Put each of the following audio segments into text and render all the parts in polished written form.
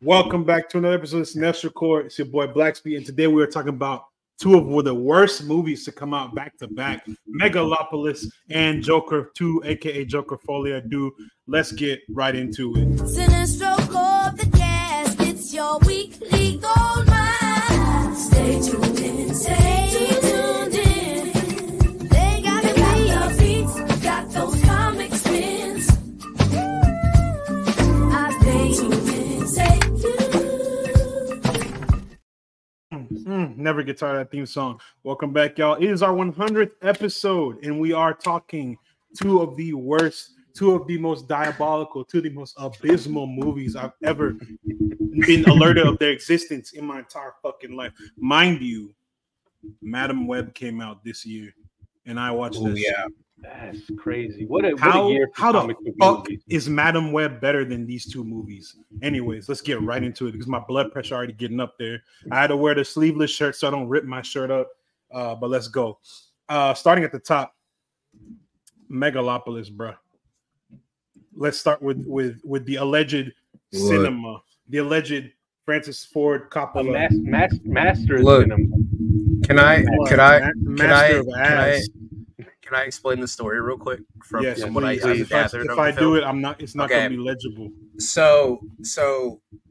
Welcome back to another episode of Cinestro Corps. It's your boy Blackspeed, and today we are talking about two of the worst movies to come out back to back: Megalopolis and Joker 2, aka Joker Folia Do. Let's get right into it. Cinestro Corps, the cast, it's your weekly gold mine. Stay tuned in, stay tuned in. They got the beats, got those comic spins. I stay tuned in, stay never get tired of that theme song. Welcome back, y'all. It is our 100th episode, and we are talking two of the worst, two of the most diabolical, two of the most abysmal movies I've ever been alerted of their existence in my entire fucking life. Mind you, Madam Webb came out this year, and I watched this. Yeah, that's crazy. What a year for comic book movies. How the fuck is Madam Webb better than these two movies? Anyways, let's get right into it because my blood pressure already getting up there. I had to wear the sleeveless shirt so I don't rip my shirt up, but let's go. Starting at the top, Megalopolis, bruh. Let's start with the alleged cinema, the alleged Francis Ford Coppola, master of cinema. Can I explain the story real quick from what I gathered? If I do it, it's not going to be legible. So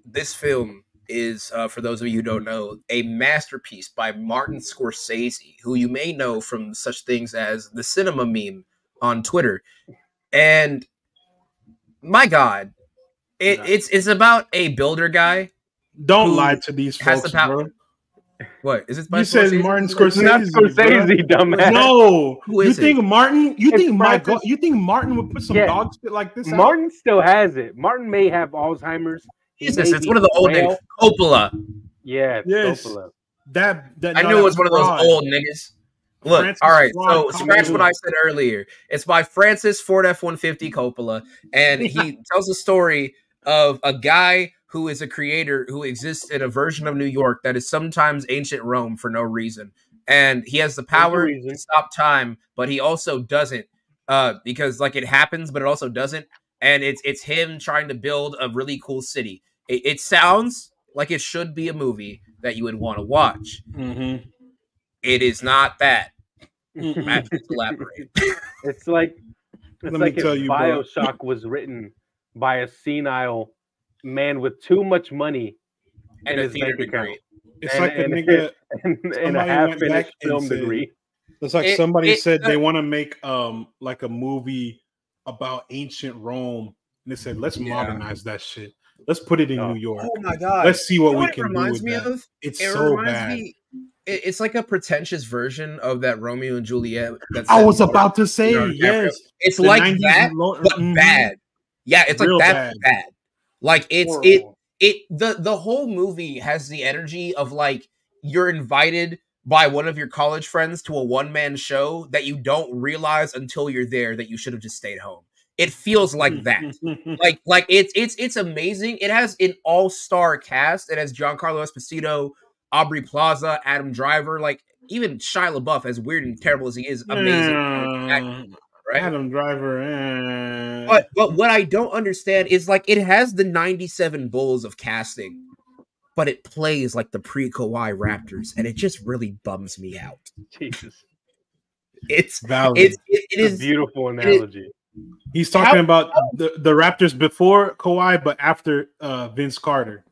this film is, for those of you who don't know, a masterpiece by Martin Scorsese, who you may know from such things as the cinema meme on Twitter. And my God, it's about a builder guy. Don't lie to these folks, bro. What is it? You said Martin Scorsese. Not Scorsese, dumbass. No, who is it? Martin? You think You think Martin would put some dog shit like this out? Martin still has it. Martin may have Alzheimer's. Jesus, it's one of the old niggas. Coppola. Yeah, yes. Coppola. I knew it was one of those old niggas. Look, Francis Ford, so scratch what I said earlier. It's by Francis Ford F-150 Coppola, and he tells the story of a guy who is a creator who exists in a version of New York that is sometimes ancient Rome for no reason. And he has the power to stop time, but he also doesn't because like it happens, but it also doesn't. And it's him trying to build a really cool city. It sounds like it should be a movie that you would want to watch. Mm-hmm. It is not that. Matt, elaborate. It's like if Bioshock was written by a senile man with too much money and his bank account. It's like a nigga and a half-finished film degree. It's like somebody said they want to make like a movie about ancient Rome, and they said let's modernize that shit. Let's put it in New York. Oh my God! Let's see what we can do with that. It's so bad. It's like a pretentious version of that Romeo and Juliet. I was about to say, yes. It's like that, but bad. Yeah, it's like that bad. Like it's horrible. The whole movie has the energy of like you're invited by one of your college friends to a one-man show that you don't realize until you're there that you should have just stayed home. It feels like that. like it's amazing. It has an all-star cast. It has Giancarlo Esposito, Aubrey Plaza, Adam Driver, like even Shia LaBeouf, as weird and terrible as he is, amazing. Right? Adam Driver. But what I don't understand is like it has the 97 Bulls of casting, but it plays like the pre-Kawhi Raptors, and it just really bums me out. Jesus, it is a beautiful analogy. He's talking about the Raptors before Kawhi, but after Vince Carter.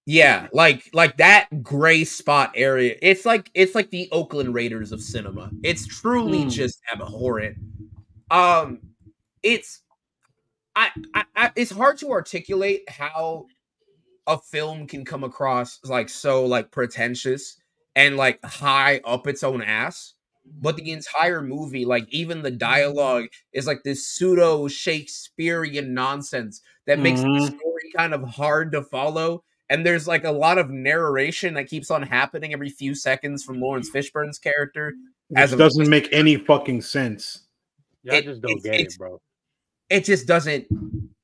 Yeah, like that gray spot area. It's like the Oakland Raiders of cinema. It's truly just abhorrent. It's hard to articulate how a film can come across like so like pretentious and like high up its own ass. But the entire movie, like even the dialogue, is like this pseudo Shakespearean nonsense that makes the story kind of hard to follow. And there's like a lot of narration that keeps on happening every few seconds from Lawrence Fishburne's character. It doesn't make any fucking sense. I just don't get it, bro. It just doesn't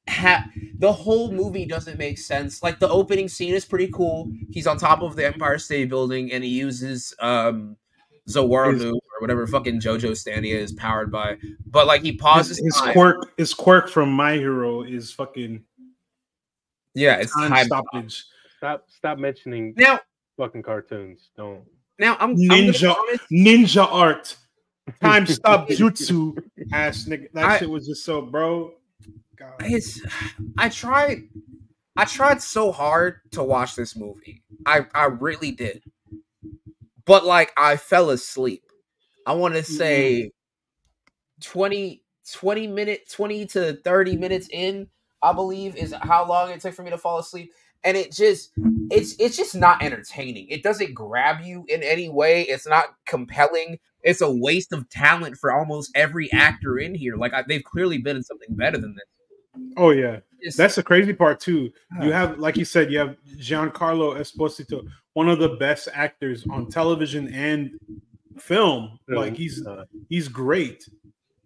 have... The whole movie doesn't make sense. Like, the opening scene is pretty cool. He's on top of the Empire State Building, and he uses Zawarlu, or whatever fucking Jojo Stania is powered by. But, like, he pauses... His quirk from My Hero is fucking... Yeah, it's time stoppage. Stop mentioning now fucking cartoons. Don't. Now I'm ninja art. Time stop jutsu ass nigga. That shit was just so, bro. God. I tried so hard to watch this movie. I really did. But like I fell asleep. I want to say 20 to 30 minutes in, I believe, is how long it took for me to fall asleep. And it just it's just not entertaining. It doesn't grab you in any way. It's not compelling. It's a waste of talent for almost every actor in here. Like they've clearly been in something better than this. Oh yeah, that's the crazy part too. You have, like you said, you have Giancarlo Esposito, one of the best actors on television and film. Like he's great.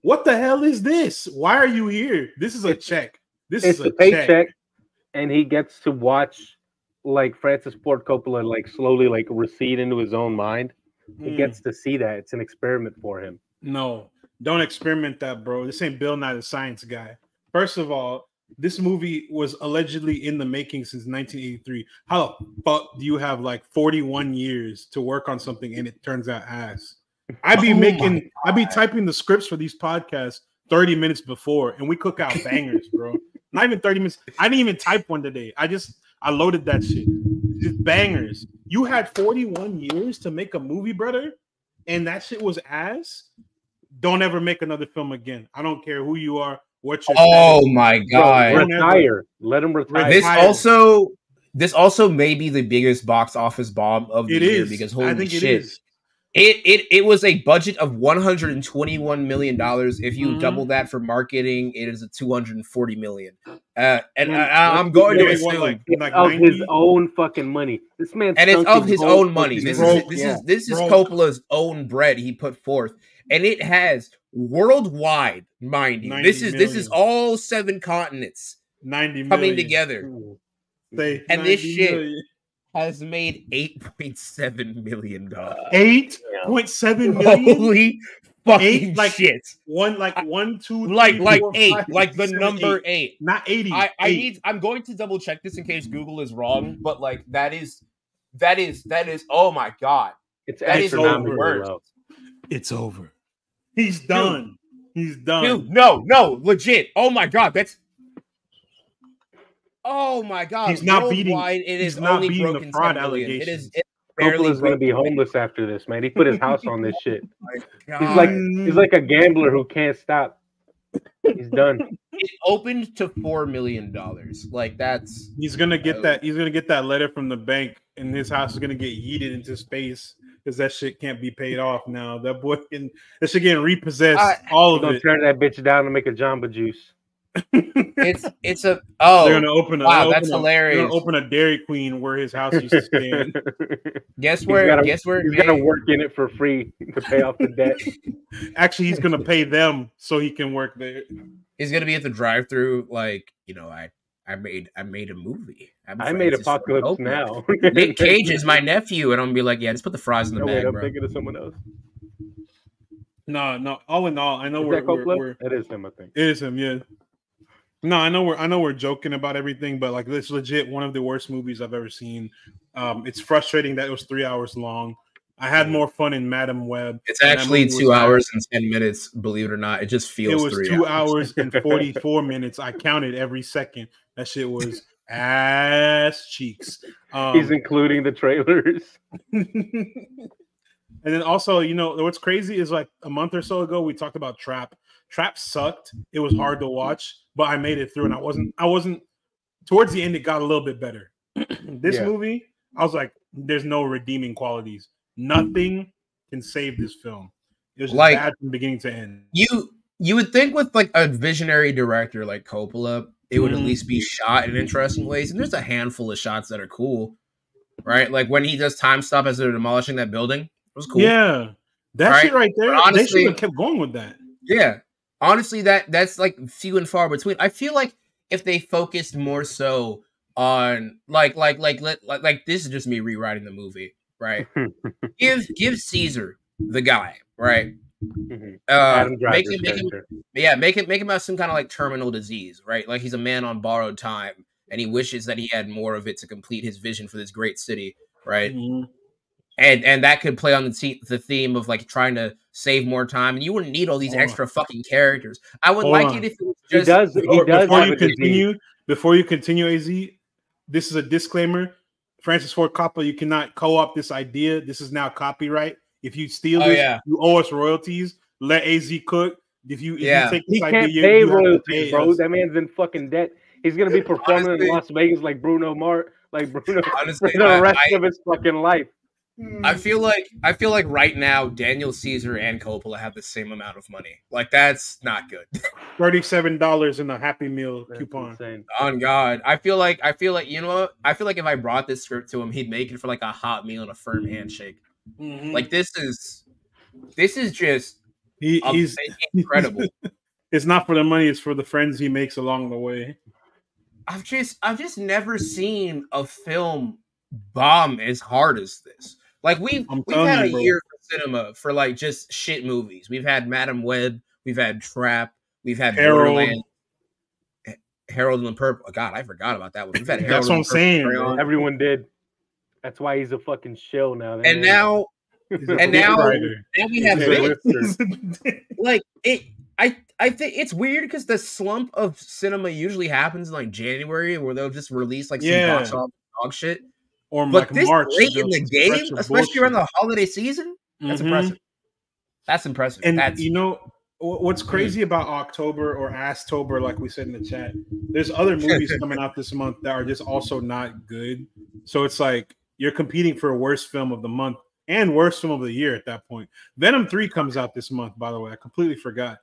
What the hell is this? Why are you here? This is a check. This is a paycheck. And he gets to watch like Francis Ford Coppola like slowly like recede into his own mind. He gets to see that. It's an experiment for him. No, don't experiment that, bro. This ain't Bill Nye the Science Guy. First of all, this movie was allegedly in the making since 1983. How the fuck do you have like 41 years to work on something and it turns out ass? I'd be typing the scripts for these podcasts 30 minutes before, and we cook out bangers, bro. Not even 30 minutes. I didn't even type one today. I loaded that shit. Just bangers. You had 41 years to make a movie, brother, and that shit was ass. Don't ever make another film again. I don't care who you are, what you're doing. My God. Bro, retire. Let him retire. This also may be the biggest box office bomb of the year because holy shit. It was a budget of $121 million. If you double that for marketing, it is a $240 million. I'm going to assume like of his own fucking money. This man, and it's of his own money. This is Coppola's own bread he put forth, and it has worldwide, mind you. This is all 7 continents 90 coming together, and this shit. Million. Has made $8.7 million. $8.7 million. Holy fucking shit! Like eight, not 80. I'm going to double check this in case Google is wrong, but like that is. Oh my God! It's over. It's over. He's done. He's done. Dude, no, legit. Oh my God, that's. Oh my God! He's not beating. It is only broken the fraud allegations. It is Coppola's gonna be homeless after this, man. He put his house on this shit. Oh he's like a gambler who can't stop. He's done. It opened to $4 million. Like that's. He's gonna get that. He's gonna get that letter from the bank, and his house is gonna get yeeted into space because that shit can't be paid off now. That boy can. That shit getting repossessed. All of it. Turn that bitch down and make a Jamba Juice. They're gonna open a that's hilarious. They're gonna open a Dairy Queen where his house used to stand. Guess where? He's gonna work in it for free to pay off the debt. Actually, he's gonna pay them so he can work there. He's gonna be at the drive-through, like I made a movie. I made Apocalypse Now. Nick Cage is my nephew, and I'm gonna be like, yeah, just put the fries in the bag, bro. I'm thinking of someone else. No. All in all, I know it is him. I think it is him. Yeah. No, I know we're joking about everything, but like it's legit one of the worst movies I've ever seen. It's frustrating that it was 3 hours long. I had more fun in Madam Webb. It's actually 2 hours and 10 minutes, believe it or not. It just feels it was 3 hours. 2 hours and 44 minutes. I counted every second. That shit was ass cheeks. He's including the trailers. And then also, you know, what's crazy is like a month or so ago we talked about Trap. Trap sucked. It was hard to watch, but I made it through, and I wasn't towards the end. It got a little bit better. This movie, I was like, there's no redeeming qualities. Nothing can save this film. It was just like bad from beginning to end. You would think with like a visionary director like Coppola, it would at least be shot in interesting ways. And there's a handful of shots that are cool, right? Like when he does time stop as they're demolishing that building, it was cool. Yeah, that shit right there. Honestly, they should have kept going with that. Yeah. Honestly, that's like few and far between. I feel like if they focused more so on like this is just me rewriting the movie, right? give Caesar the guy, right? Make him out some kind of like terminal disease, right? Like he's a man on borrowed time, and he wishes that he had more of it to complete his vision for this great city, right? Mm-hmm. And that could play on the theme of like trying to save more time, and you wouldn't need all these extra fucking characters. I would like it if it was just. Before you continue, AZ, this is a disclaimer. Francis Ford Coppola, you cannot co-opt this idea. This is now copyright. If you steal this, you owe us royalties. Let AZ cook. If you take this idea, you can't pay royalties, bro. That man's in fucking debt. He's gonna be performing in Las Vegas like Bruno Mars, for the rest of his fucking life. I feel like right now Daniel Caesar and Coppola have the same amount of money. Like, that's not good. $37 in a Happy Meal coupon. Insane. On God, I feel like you know what? I feel like if I brought this script to him, he'd make it for like a hot meal and a firm handshake. Mm-hmm. Like, this is just incredible. It's not for the money; it's for the friends he makes along the way. I've just never seen a film bomb as hard as this. Like, we've had a year for cinema for like just shit movies. We've had Madam Webb, we've had Trap, we've had Harold and the Purple. God, I forgot about that one. We've had Harold. That's what I'm saying. Everyone did. That's why he's a fucking shill now. And now, now we have like it. I think it's weird because the slump of cinema usually happens in like January, where they'll just release like some box office dog shit. Or but like this March, late in the game, especially around the holiday season, that's impressive. That's impressive. And you know what's crazy about October or Astober, like we said in the chat, there's other movies coming out this month that are just also not good. So it's like you're competing for worst film of the month and worst film of the year at that point. Venom 3 comes out this month, by the way. I completely forgot.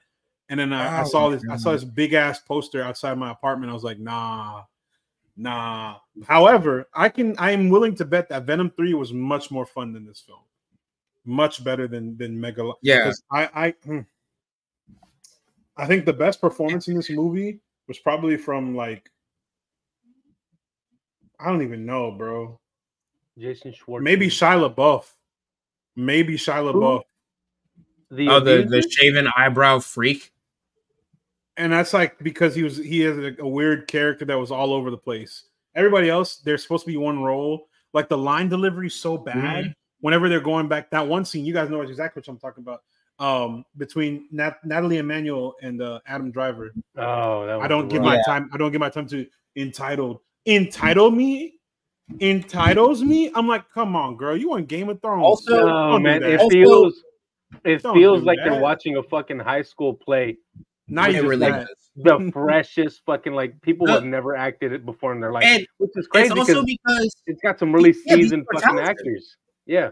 And then I saw this big ass poster outside my apartment. I was like, nah. However, I am willing to bet that Venom 3 was much more fun than this film, much better than Mega. Yeah, I think the best performance in this movie was probably from, like, I don't even know, bro. Jason Schwartzman, maybe Shia LaBeouf, Who? The shaven eyebrow freak. And that's like because he has a weird character that was all over the place. Everybody else, they're supposed to be one role. Like, the line delivery is so bad. Mm-hmm. Whenever they're going back, that one scene, you guys know exactly what I'm talking about. Between Natalie Emmanuel and Adam Driver. Oh, that was I don't get my time to entitles me. I'm like, come on, girl, you on Game of Thrones? Also, it feels like they're watching a fucking high school play. Not even like the freshest fucking, like, people have never acted it before in their life, and which is crazy. It's also because it's got some really seasoned fucking actors. Yeah,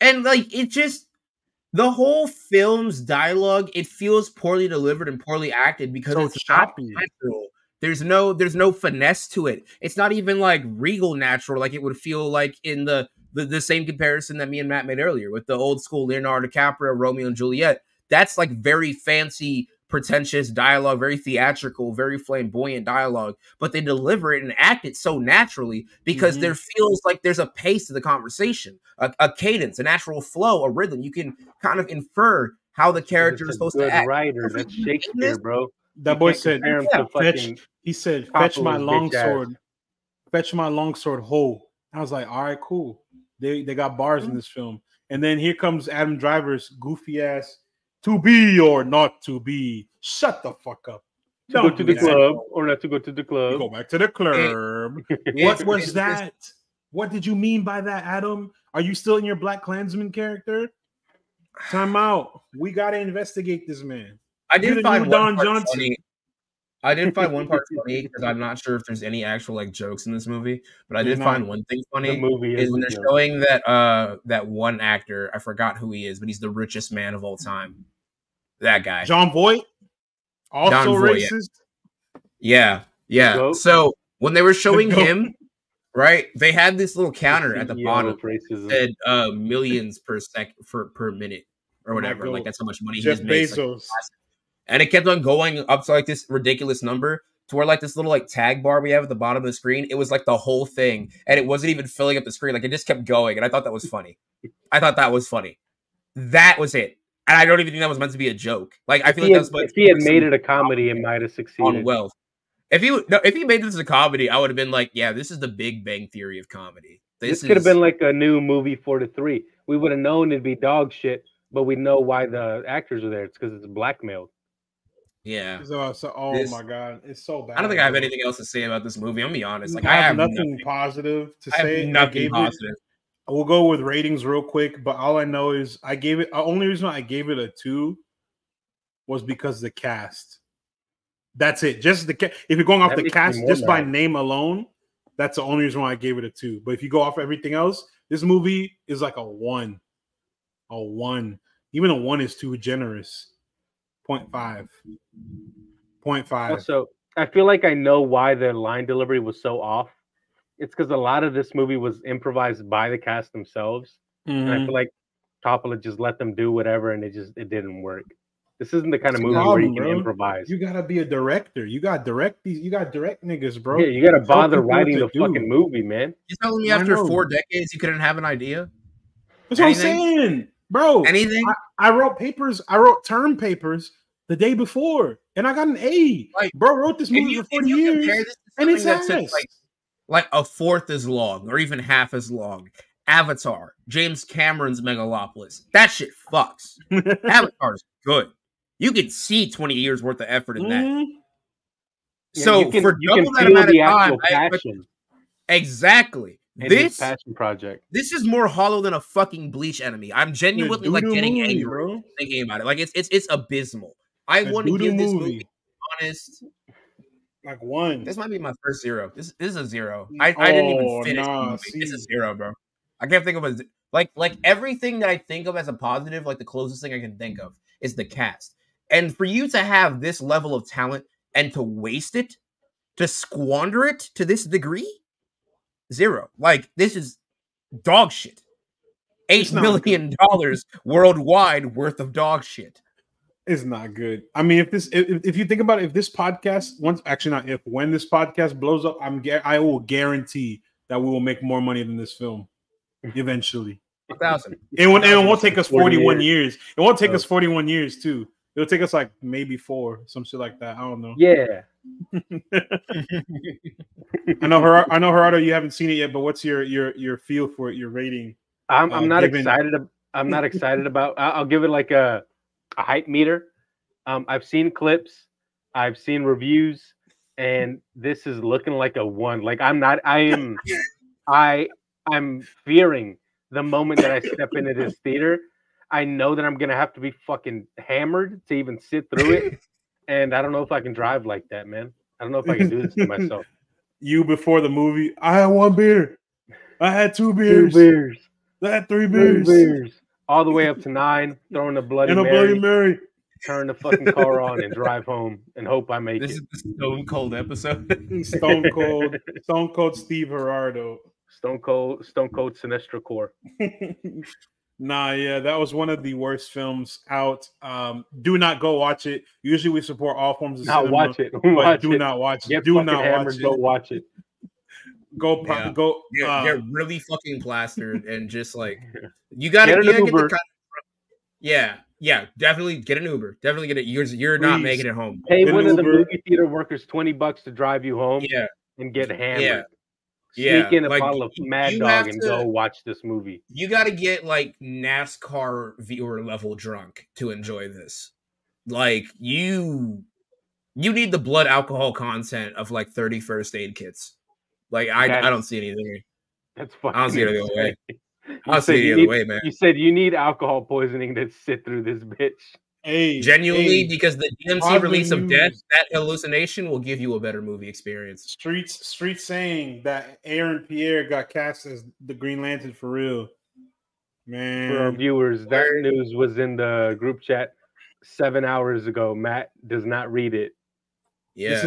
and like it just the whole film's dialogue, it feels poorly delivered and poorly acted because it's choppy. There's no finesse to it. It's not even like regal natural, like it would feel like in the same comparison that me and Matt made earlier with the old school Leonardo DiCaprio Romeo and Juliet. That's like very fancy, pretentious dialogue, very theatrical, very flamboyant dialogue, but they deliver it and act it so naturally because there feels like there's a pace to the conversation, a cadence, a natural flow, a rhythm. You can kind of infer how the character is supposed to act. Writer, that's Shakespeare, bro. That boy said, fetch my longsword whole. I was like, all right, cool. They got bars in this film. And then here comes Adam Driver's goofy ass, to be or not to be. Shut the fuck up. Don't go to the club or not to go to the club. Go back to the club. What was that? What did you mean by that, Adam? Are you still in your Black Klansman character? Time out. We got to investigate this man. I did find one part funny because I'm not sure if there's any actual like jokes in this movie, but I did find one thing funny is when they're showing that one actor, I forgot who he is, but he's the richest man of all time. That guy, John Voight, also racist. Yeah. So when they were showing him, right, they had this little counter at the bottom that said millions per minute or whatever. Like, that's how much money he's made. And it kept on going up to like this ridiculous number to where like this little like tag bar we have at the bottom of the screen, it was like the whole thing, and it wasn't even filling up the screen. Like, it just kept going, and I thought that was funny. That was it. And I don't even think that was meant to be a joke. Like, I feel like that was. If he had made it a comedy, it might have succeeded. On wealth. If he made this a comedy, I would have been like, yeah, this is the Big Bang Theory of comedy. This could have been like a new movie 4 to 3. We would have known it'd be dog shit, but we know why the actors are there. It's because it's blackmailed. Yeah. My God, it's so bad. I don't think I have anything else to say about this movie. I'm gonna be honest. Like, I have nothing positive to say. We'll go with ratings real quick, but all I know is I gave it. The only reason I gave it a 2 was because the cast. That's it. Just the if you're going off the cast, just by name alone, that's the only reason why I gave it a 2. But if you go off everything else, this movie is like a 1. A 1. Even a 1 is too generous. 0.5. 0.5. Also, I feel like I know why the line delivery was so off. It's because a lot of this movie was improvised by the cast themselves. Mm-hmm. And I feel like Coppola just let them do whatever, and it didn't work. This isn't the kind of movie where you can improvise. You gotta be a director. You gotta direct these. You gotta direct niggas, bro. Yeah, you gotta bother writing the fucking movie, man. You telling me after 4 decades you couldn't have an idea? That's what I'm saying, bro. Anything? I wrote papers. I wrote term papers the day before, and I got an A. Like, bro, wrote this movie for 40 years, and it's like a fourth as long, or even half as long. Avatar, James Cameron's Megalopolis. That shit fucks. Avatar's good. You can see 20 years worth of effort in that. Mm-hmm. Yeah, so for double that amount of time, exactly. This passion project. This is more hollow than a fucking Bleach enemy. I'm genuinely like getting angry thinking about it. Like it's abysmal. I want to give this movie honest. Like 1. This might be my first 0. This is a 0. I didn't even finish the movie. It's a 0, bro. I can't think of a like everything that I think of as a positive. Like the closest thing I can think of is the cast. And for you to have this level of talent and to waste it, to squander it to this degree, 0. Like, this is dog shit. $8 million worldwide worth of dog shit. It's not good. I mean, if you think about it, if this podcast when this podcast blows up, I will guarantee that we will make more money than this film eventually. 1,000. It won't take us 41 years. It won't take us 41 years too. It'll take us like maybe 4, some shit like that. I don't know. Yeah. I know, Gerardo, you haven't seen it yet, but what's your feel for it? Your rating? I'm not excited about. I'll give it like a hype meter. I've seen clips, I've seen reviews, and this is looking like a 1. Like I'm fearing the moment that I step into this theater. I know that I'm going to have to be fucking hammered to even sit through it. And I don't know if I can drive like that, man. I don't know if I can do this to myself. You before the movie, I had 1 beer. I had 2 beers. 2 beers. I had 3 beers. 3 beers. All the way up to 9, throwing a Bloody Mary. Turn the fucking car on and drive home and hope I make it. This is the Stone Cold episode. Stone Cold Steve Gerardo. Stone Cold Sinestro Corps. Nah, yeah, that was one of the worst films out. Do not go watch it. Usually we support all forms of cinema. Watch it. Go watch it. Go. Yeah, get really fucking plastered and just like you got to get an Uber. Yeah, definitely get an Uber. Definitely get it. You're not making it home. Pay one of the movie theater workers $20 to drive you home. Yeah, and get hammered. Yeah. Sneak in a bottle of Mad Dog and go watch this movie. You got to get like NASCAR viewer level drunk to enjoy this. Like you need the blood alcohol content of like 30 first aid kits. Like I don't see anything. That's fucking. I don't see it the other way. I don't see it the other way, man. You said you need alcohol poisoning to sit through this bitch. Hey, genuinely, because the DMC release of Death, that hallucination will give you a better movie experience. Streets saying that Aaron Pierre got cast as the Green Lantern for real. Man. For our viewers, that news was in the group chat 7 hours ago. Matt does not read it. Yeah,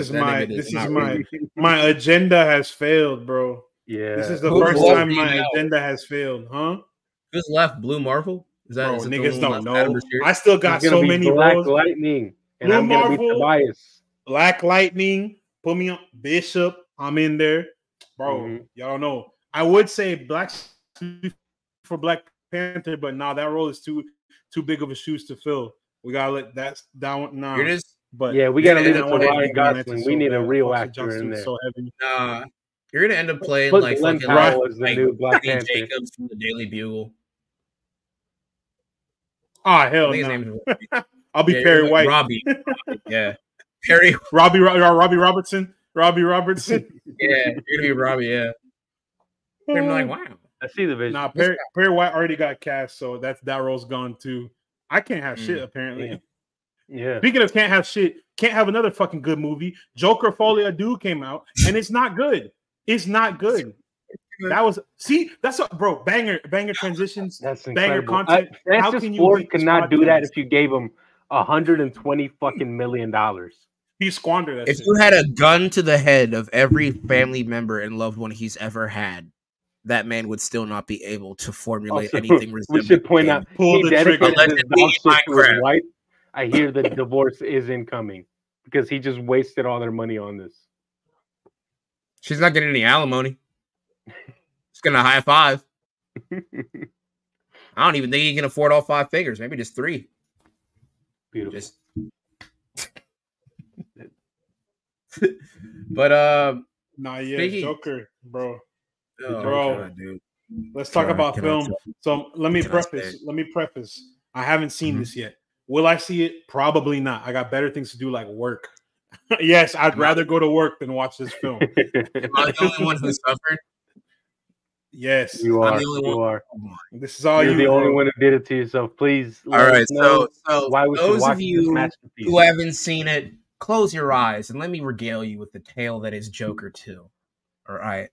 my agenda has failed, bro. Yeah. This is the first time my agenda has failed, huh? Who's left? Blue Marvel? Bro, niggas don't know. I still got so many Black Lightning, and I'm gonna be Tobias. Black Lightning, put me on Bishop. I'm in there, bro. Mm-hmm. Y'all don't know. I would say Black for Black Panther, but nah, that role is too big of a shoes to fill. We gotta let that down. Nah, you're just But yeah, we gotta leave it to Ryan Gosling. We need a real actor in there. You're gonna end up playing like Colin Farrell is the new Black Panther. Jacobs from the Daily Bugle. Oh hell no! I'll be Perry White. Robbie. Yeah. Perry. Robbie Robertson. Yeah, you're gonna be Robbie. Yeah. I'm like, wow. I see the vision. Nah, Perry White already got cast, so that role's gone too. I can't have shit apparently. Yeah. Yeah. Speaking of can't have shit, can't have another fucking good movie. Joker Folia Dude came out, and it's not good. It's not good. That was bro. Banger transitions. That's banger content. Francis Ford could not do that if you gave him $120 fucking million. He squandered that. If you had a gun to the head of every family member and loved one he's ever had, that man would still not be able to formulate anything. We should point out he dedicated his dog to his wife. I hear the divorce is incoming because he just wasted all their money on this. She's not getting any alimony. She's gonna high five. I don't even think he can afford all five figures. Maybe just three. Beautiful. Just... but not yet. Speaking... Joker, bro. Oh, bro, dude. Let's talk about film. So let me preface. I haven't seen this yet. Will I see it? Probably not. I got better things to do, like work. Yes, I'd rather go to work than watch this film. Am I the only one who suffered? Yes, you are. You are. This is all you. You're the only one who did it to yourself. Please. All right. So why would those of you who haven't seen it, close your eyes and let me regale you with the tale that is Joker 2. All right.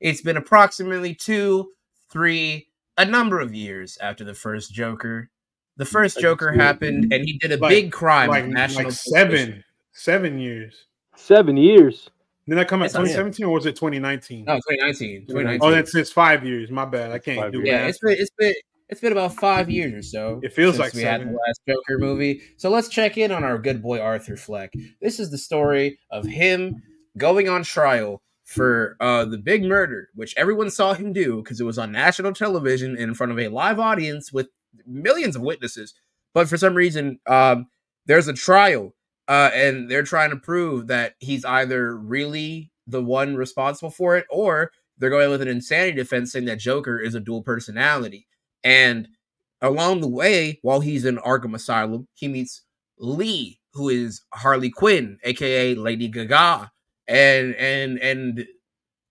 It's been approximately 2, 3, a number of years after the first Joker. The first Joker happened, and he did a big crime. Like seven years. Did that come out 2017 or was it 2019? No, 2019. Oh, that's 5 years. My bad. I can't do it. Yeah, it's been about 5 years or so. It feels like we had the last Joker movie. So let's check in on our good boy Arthur Fleck. This is the story of him going on trial for the big murder, which everyone saw him do because it was on national television and in front of a live audience with millions of witnesses, but for some reason there's a trial and they're trying to prove that he's either really the one responsible for it or they're going with an insanity defense saying that Joker is a dual personality. And along the way, while he's in Arkham Asylum, he meets Lee, who is Harley Quinn, aka Lady Gaga, and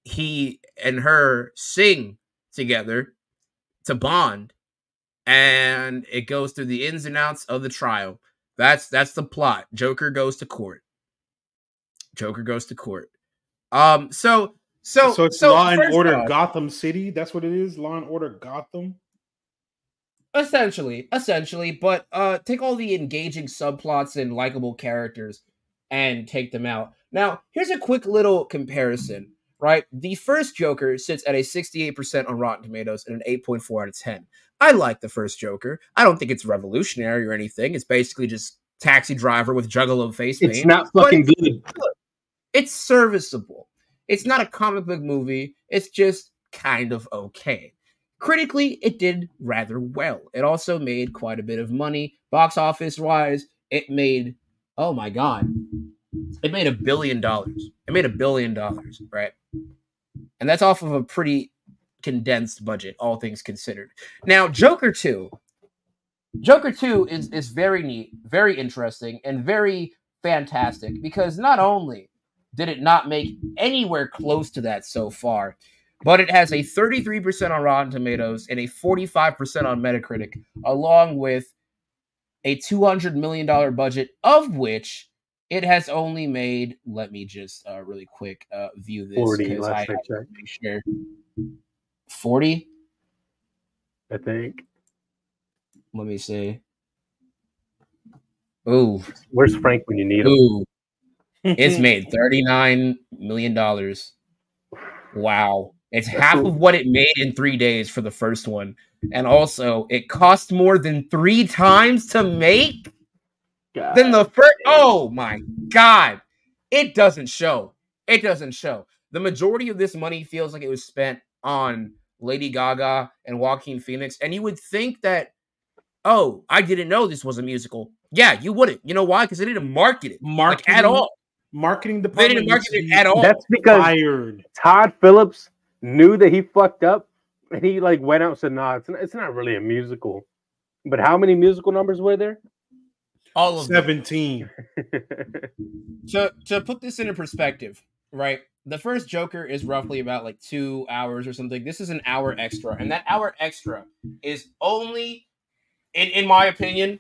he and her sing together to bond. And it goes through the ins and outs of the trial. That's the plot. Joker goes to court. So it's Law and Order Gotham City. That's what it is. Law and Order Gotham. Essentially. But take all the engaging subplots and likable characters and take them out. Now, here's a quick little comparison. Right, the first Joker sits at a 68% on Rotten Tomatoes and an 8.4 out of 10. I like the first Joker. I don't think it's revolutionary or anything. It's basically just Taxi Driver with Juggalo face paint. It's not fucking good. It's serviceable. It's not a comic book movie. It's just kind of okay. Critically, it did rather well. It also made quite a bit of money. Box office wise, it made, oh my god, it made $1 billion. It made $1 billion, right? And that's off of a pretty condensed budget, all things considered. Now, Joker 2 is very neat, very interesting, and very fantastic because not only did it not make anywhere close to that so far, but it has a 33% on Rotten Tomatoes and a 45% on Metacritic, along with a $200 million budget, of which it has only made, let me just really quick view this. 40, last I make sure. 40? I think. Let me see. Ooh. Where's Frank when you need him? Ooh. It's made $39 million. Wow. It's half of what it made in 3 days for the first one. And also, it cost more than 3 times to make? Then the first, oh my god, it doesn't show. It doesn't show. The majority of this money feels like it was spent on Lady Gaga and Joaquin Phoenix. And you would think that, oh, I didn't know this was a musical. Yeah, you wouldn't. You know why? Because they didn't market it at all. Marketing department. They didn't market it at all. That's because Todd Phillips knew that he fucked up, and he like went out and said, "Nah, it's not really a musical." But how many musical numbers were there? All of 17. To put this into perspective, right? The first Joker is roughly about like 2 hours or something. This is an hour extra, and that hour extra is only, in my opinion,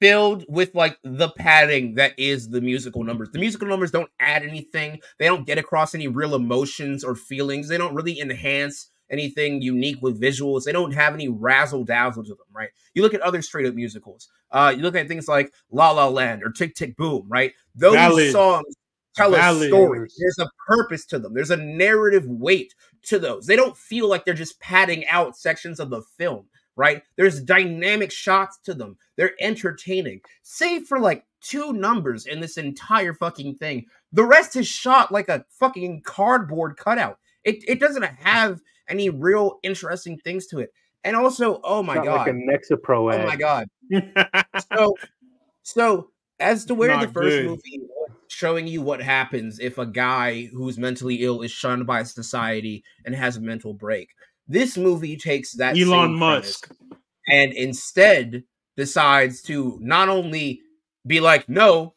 filled with like the padding that is the musical numbers. The musical numbers don't add anything. They don't get across any real emotions or feelings. They don't really enhance anything unique with visuals. They don't have any razzle-dazzle to them, right? You look at other straight-up musicals. You look at things like La La Land or Tick Tick Boom, right? Those songs tell a story. There's a purpose to them. There's a narrative weight to those. They don't feel like they're just padding out sections of the film, right? There's dynamic shots to them. They're entertaining. Save for like 2 numbers in this entire fucking thing. The rest is shot like a fucking cardboard cutout. It doesn't have any real interesting things to it. And also, oh my god, like a Lexapro ad. Oh my god. So as to where the first movie was showing you what happens if a guy who's mentally ill is shunned by society and has a mental break, this movie takes that Elon Musk and instead decides to not only be like, no,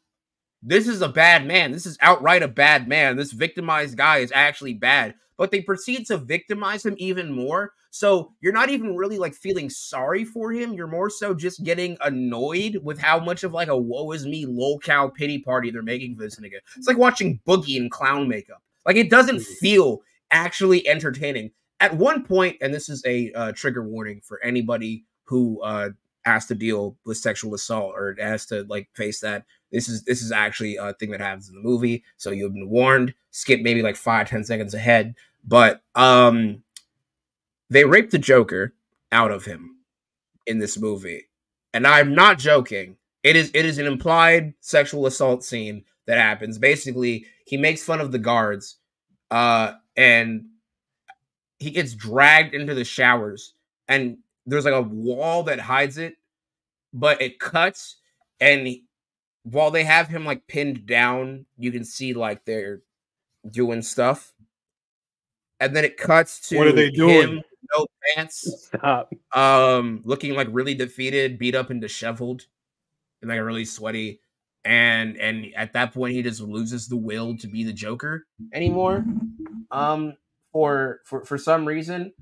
this is a bad man. This is outright a bad man. This victimized guy is actually bad. But they proceed to victimize him even more. So you're not even really like feeling sorry for him. You're more so just getting annoyed with how much of like a woe is me lol-cow pity party they're making for this nigga. It's like watching Boogie in clown makeup. Like it doesn't feel actually entertaining. At one point, and this is a trigger warning for anybody who has to deal with sexual assault or has to like face that. This is actually a thing that happens in the movie. So you've been warned. Skip maybe like 5-10 seconds ahead. But they raped the Joker out of him in this movie. And I'm not joking. It is an implied sexual assault scene that happens. Basically, he makes fun of the guards and he gets dragged into the showers. And there's like a wall that hides it, but it cuts. And while they have him like pinned down, you can see like they're doing stuff. And then it cuts to what are they doing? Him, no pants, looking like really defeated, beat up and disheveled, and like really sweaty. And at that point, he just loses the will to be the Joker anymore. For some reason,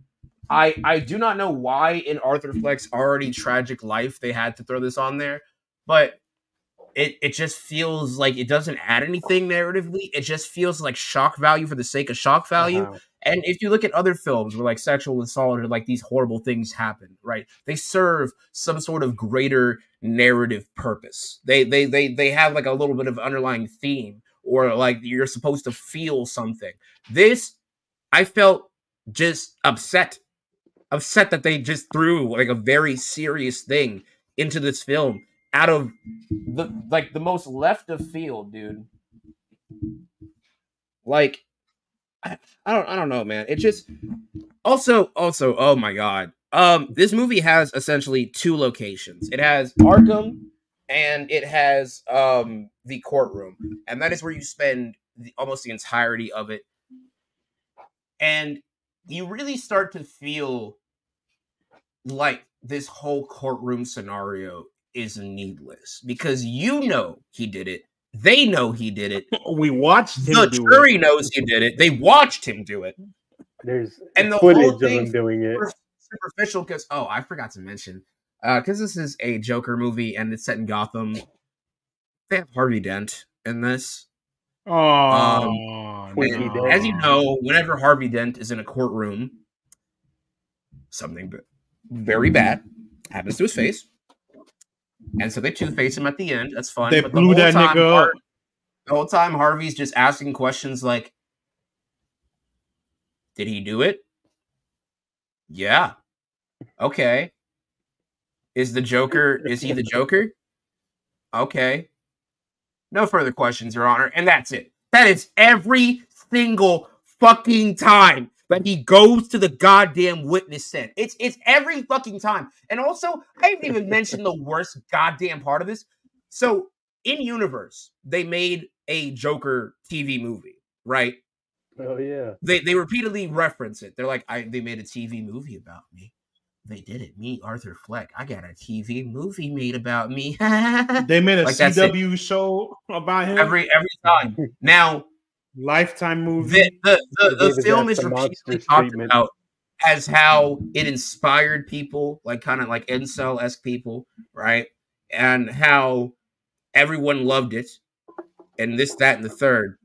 I do not know why in Arthur Fleck's already tragic life they had to throw this on there, but it just feels like it doesn't add anything narratively. It just feels like shock value for the sake of shock value. Wow. And if you look at other films where like sexual assault or like these horrible things happen, right? They serve some sort of greater narrative purpose. They have like a little bit of underlying theme or like you're supposed to feel something. This, I felt just upset that they just threw like a very serious thing into this film out of the most left of field, dude. Like I don't know, man. It just also oh my god. This movie has essentially 2 locations. It has Arkham and it has the courtroom. And that is where you spend almost the entirety of it. And you really start to feel like this whole courtroom scenario is needless because you know he did it. They know he did it. We watched him do it. The jury knows he did it. They watched him do it. There's footage of him doing it. Superficial because, oh, I forgot to mention, because this is a Joker movie and it's set in Gotham. They have Harvey Dent in this. Oh, as you know, whenever Harvey Dent is in a courtroom, something very bad happens to his face, and so they two-face him at the end. That's fun. They but blew that nigga up. The whole time, Harvey's just asking questions like, "Did he do it? Yeah. Okay. Is the Joker? Is he the Joker? Okay." No further questions, Your Honor. And that's it. That is every single fucking time but he goes to the goddamn witness stand. It's every fucking time. And also, I haven't even mentioned the worst goddamn part of this. So in universe, they made a Joker TV movie, right? Oh yeah. They repeatedly reference it. They're like, they made a TV movie about me. They did it. Me, Arthur Fleck. I got a TV movie made about me. They made a like CW show about him every time. Now, Lifetime movie. The film is repeatedly talked about as how it inspired people, like kind of like incel-esque people, right? And how everyone loved it, and this, that, and the third.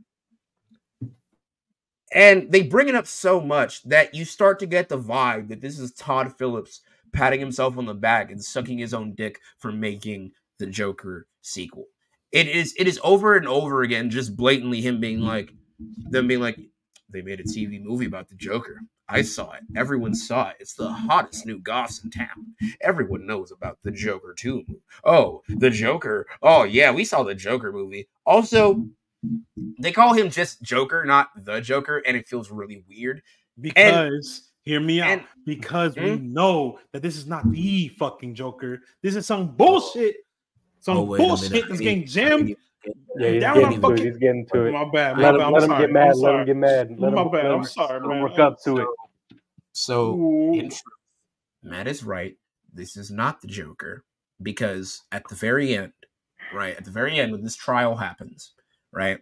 And they bring it up so much that you start to get the vibe that this is Todd Phillips patting himself on the back and sucking his own dick for making the Joker sequel. It is over and over again, just blatantly him being like, they made a TV movie about the Joker. I saw it. Everyone saw it. It's the hottest new goss in town. Everyone knows about the Joker 2. Oh, the Joker. Oh, yeah, we saw the Joker movie. Also, they call him just Joker, not the Joker, and it feels really weird. Because, hear me out, because we know that this is not the fucking Joker. This is some bullshit. Some bullshit that's getting jammed. He's getting to it. My bad. Let him get mad. I'm sorry, man. Work up to it. So, in truth, Matt is right. This is not the Joker. Because at the very end, right? At the very end, when this trial happens, right?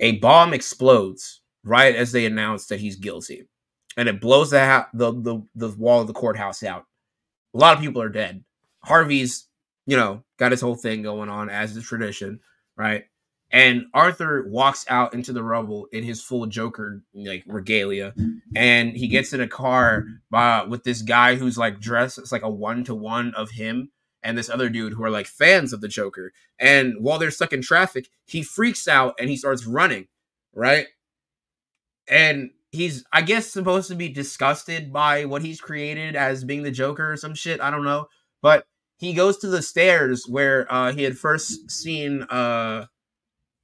A bomb explodes right as they announce that he's guilty. And it blows the wall of the courthouse out. A lot of people are dead. Harvey's, got his whole thing going on as is tradition, right? And Arthur walks out into the rubble in his full Joker regalia, and he gets in a car with this guy who's dressed. It's like a 1-to-1 of him and this other dude who are fans of the Joker. And while they're stuck in traffic, he freaks out and he starts running, right? And he's, I guess, supposed to be disgusted by what he's created as being the Joker or some shit. I don't know. But he goes to the stairs where he had first seen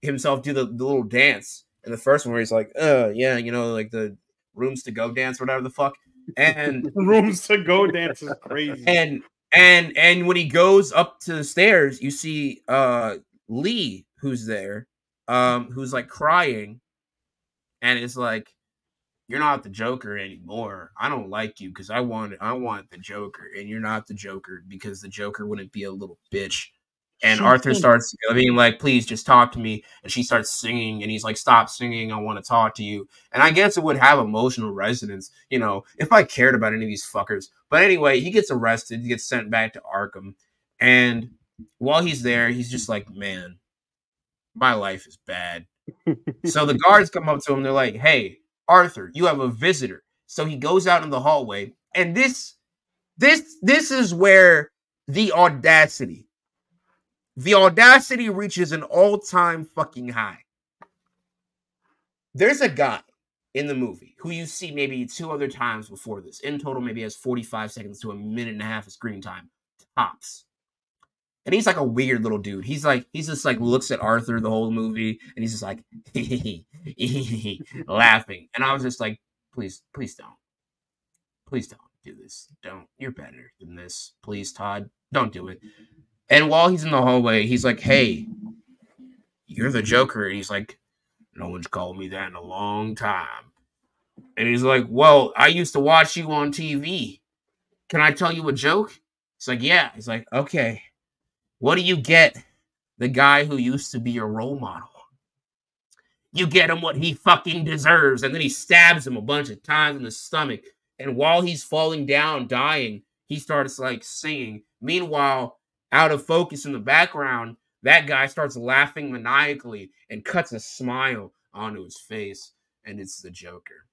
himself do the little dance. And the first one where he's like, the rooms to go dance, whatever the fuck. And rooms to go dance is crazy. And when he goes up to the stairs, you see Lee, who's there, who's crying, and it's like, "You're not the Joker anymore. I don't like you because I want the Joker, and you're not the Joker because the Joker wouldn't be a little bitch." And Arthur starts being like, "Please just talk to me," and she starts singing, and he's like, "Stop singing. I want to talk to you." And I guess it would have emotional resonance, if I cared about any of these fuckers. But anyway, he gets arrested, he gets sent back to Arkham, and while he's there, he's just like, "Man, my life is bad." So the guards come up to him, they're like, "Hey, Arthur, you have a visitor." So he goes out in the hallway, and this is where the audacity reaches an all-time fucking high. There's a guy in the movie who you see maybe 2 other times before this. In total, maybe has 45 seconds to 1.5 minutes of screen time. Tops. And he's like a weird little dude. He just looks at Arthur the whole movie, and he's just like, laughing. And I was just like, please don't. Please don't do this. Don't. You're better than this. Please, Todd, don't do it. And while he's in the hallway, he's like, "Hey, you're the Joker." And he's like, "No one's called me that in a long time." And he's like, "Well, I used to watch you on TV. Can I tell you a joke?" It's like, "Yeah." He's like, "Okay. What do you get the guy who used to be your role model? You get him what he fucking deserves." And then he stabs him a bunch of times in the stomach. And while he's falling down, dying, he starts singing. Meanwhile, out of focus in the background, that guy starts laughing maniacally and cuts a smile onto his face, and it's the Joker.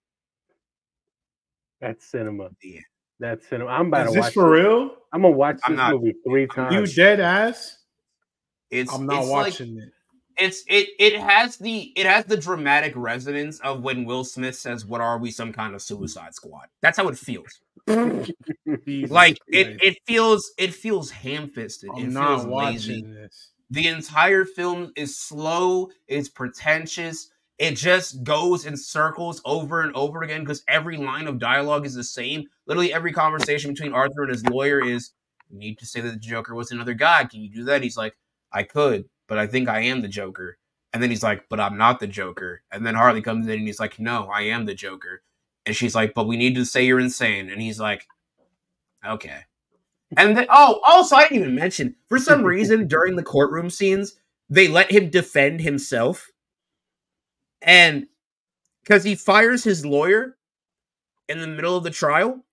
That's cinema. Yeah. That's cinema. I'm about to watch this for real. I'm gonna watch this movie 3 times. You dead ass? I'm not watching it. It has the dramatic resonance of when Will Smith says, "What are we, some kind of Suicide Squad?" That's how it feels. it feels ham-fisted. It feels lazy. The entire film is slow, it's pretentious, It just goes in circles over and over again because every line of dialogue is the same. Literally every conversation between Arthur and his lawyer is, you need to say that the Joker was another god. Can you do that? He's like, I could, but I think I am the Joker. And then he's like, but I'm not the Joker. And then Harley comes in and he's like, no, I am the Joker. And she's like, but we need to say you're insane. And he's like, okay. And then, oh, also, I didn't even mention, for some reason, during the courtroom scenes, they let him defend himself. And because he fires his lawyer in the middle of the trial.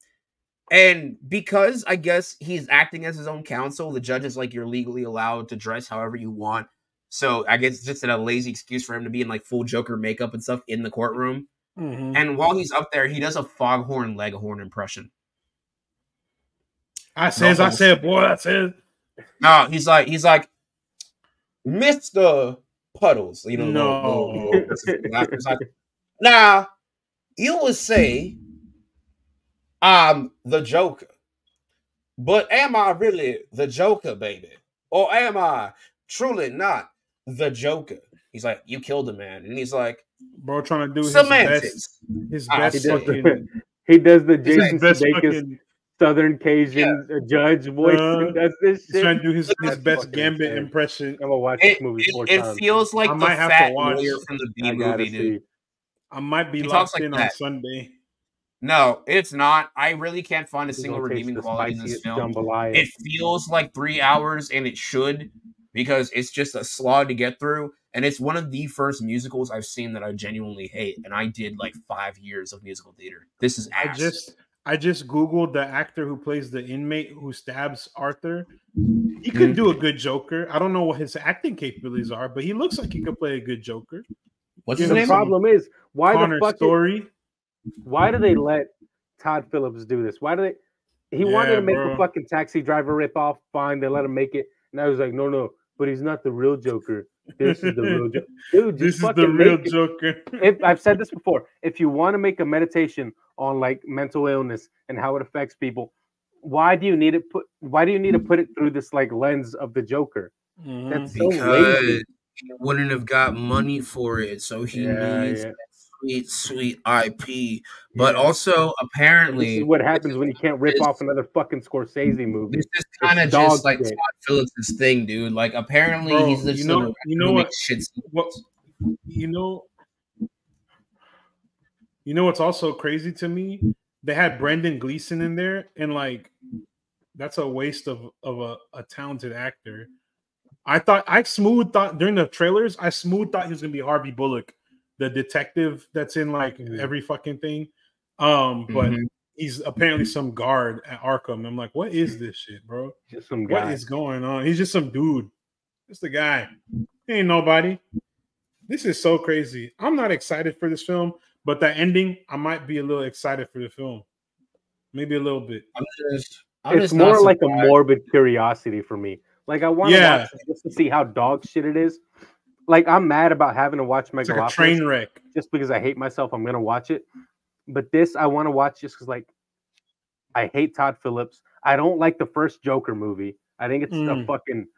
And because, I guess, he's acting as his own counsel, the judge is like, you're legally allowed to dress however you want. So I guess it's just a lazy excuse for him to be in like full Joker makeup and stuff in the courtroom. Mm-hmm. And while he's up there, he does a Foghorn Leghorn impression. I said, boy, I said. No, he's like, Mr. Puddles. You know, no. Now, you would say I'm the Joker, but am I really the Joker, baby? Or am I truly not the Joker? He's like, you killed a man. And he's like, bro, trying to do semantics. He does the Jason Sudeikis Southern Cajun judge voice. That's this shit. Trying to do his best gambit impression. I'm gonna watch this movie four times. It feels like the fat lawyer from the B movie, dude. I might be locked in on Sunday. No, it's not. I really can't find a single redeeming quality in this film. It feels like 3 hours, and it should, because it's just a slog to get through. And it's one of the first musicals I've seen that I genuinely hate. And I did like 5 years of musical theater. This is ass. I just Googled the actor who plays the inmate who stabs Arthur. He could do a good Joker. I don't know what his acting capabilities are, but he looks like he could play a good Joker. What's his name? The problem is, why do they let Todd Phillips do this? Why do they? He wanted to make a fucking Taxi Driver ripoff. Fine, they let him make it. And I was like, no, but he's not the real Joker. This is the real Joker. Dude, this is the real Joker. If, I've said this before. If you want to make a meditation on like mental illness and how it affects people, why do you need to put it through this like lens of the Joker? Mm-hmm. That's so lazy. He wouldn't have got money for it, so he needs that sweet IP. But also, apparently, this is what happens when you can't rip off another fucking Scorsese movie. This is kind of just like Todd Phillips' thing, dude. Like, apparently, bro, he's just You know what's also crazy to me? They had Brendan Gleeson in there, and like, that's a waste of a talented actor. I thought during the trailers, I thought he was gonna be Harvey Bullock, the detective that's in like every fucking thing. But he's apparently some guard at Arkham. I'm like, what is this shit, bro? Just some guy. What is going on? He's just some dude. Just a guy. He ain't nobody. This is so crazy. I'm not excited for this film. But that ending, I might be a little excited for the film. Maybe a little bit. It's more like a morbid curiosity for me. Like, I want to watch it just to see how dog shit it is. Like, I'm mad about having to watch Megalopolis. It's like a train wreck. Just because I hate myself, I'm going to watch it. But this, I want to watch just because, like, I hate Todd Phillips. I don't like the first Joker movie. I think it's a fucking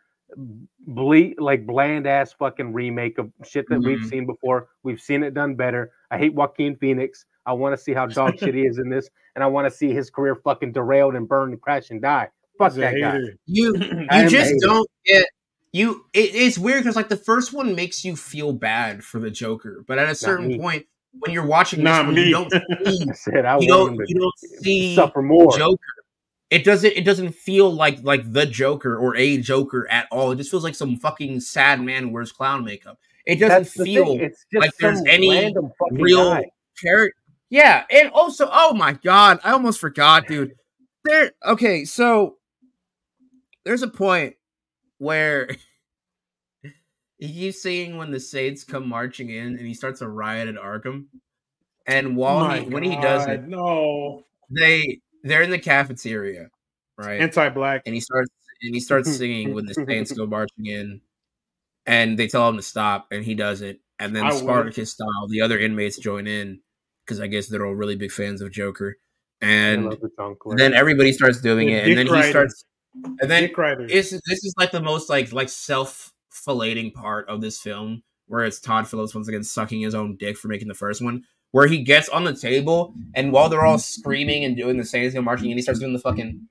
bland ass fucking remake of shit that we've seen before. We've seen it done better. I hate Joaquin Phoenix. I want to see how dog shit he is in this, and I want to see his career fucking derailed and burn and crash and die. Fuck that guy. You just don't get you. It's weird because like the first one makes you feel bad for the Joker, but at a certain point when you're watching this one, you don't see suffer more. Joker. It doesn't feel like the Joker or a Joker at all. It just feels like some fucking sad man wears clown makeup. It doesn't feel like there's any real character. Yeah, and also, oh my god, I almost forgot, dude. So there's a point where you seeing when the Saints come marching in, and he starts a riot at Arkham. And when he does it, they're in the cafeteria, right? Anti-black. And he starts singing when the Saints go marching in, and they tell him to stop, and he doesn't. And then Spartacus style, the other inmates join in because I guess they're all really big fans of Joker. And then everybody starts doing it, and then he starts. And then this is like the most like self-filleting part of this film where it's Todd Phillips once again sucking his own dick for making the first one, where he gets on the table, and while they're all screaming and doing the Saints and marching, and he starts doing the fucking...